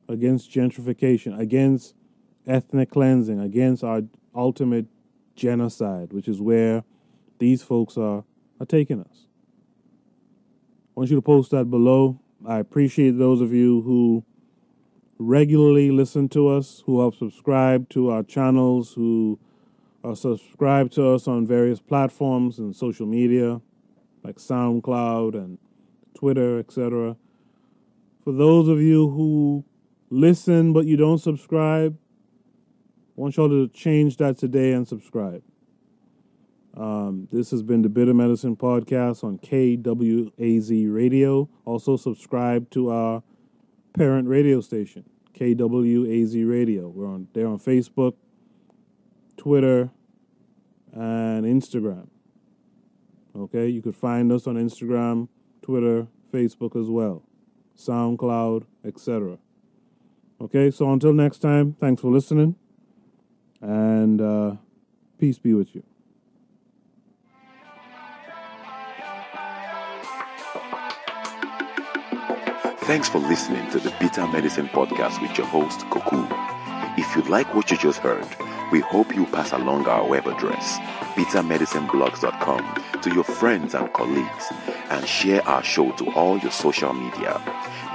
against gentrification, against ethnic cleansing, against our ultimate genocide, which is where these folks are taking us. I want you to post that below. I appreciate those of you who regularly listen to us, who have subscribed to our channels, who are subscribed to us on various platforms and social media, like SoundCloud and Twitter, etc. For those of you who listen but you don't subscribe, I want y'all to change that today and subscribe. This has been the Bitter Medicine Podcast on KWAZ Radio. Also subscribe to our parent radio station, KWAZ Radio. We're on there on Facebook, Twitter, and Instagram. Okay, you could find us on Instagram, Twitter, Facebook as well, SoundCloud, etc. Okay, so until next time, thanks for listening, and peace be with you. Thanks for listening to the Bitter Medicine Podcast with your host, Koku. If you like what you just heard, we hope you pass along our web address, bittermedicineblogs.com, to your friends and colleagues, and share our show to all your social media.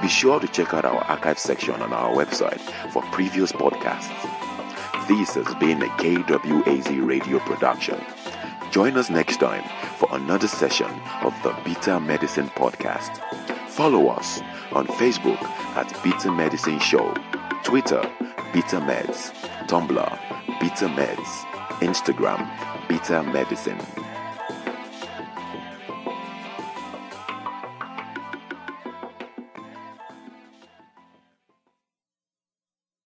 Be sure to check out our archive section on our website for previous podcasts. This has been a KWAZ Radio production. Join us next time for another session of the Bitter Medicine Podcast. Follow us on Facebook at Bitter Medicine Show, Twitter, Bitter Meds, Tumblr, Bitter Meds, Instagram, Bitter Medicine.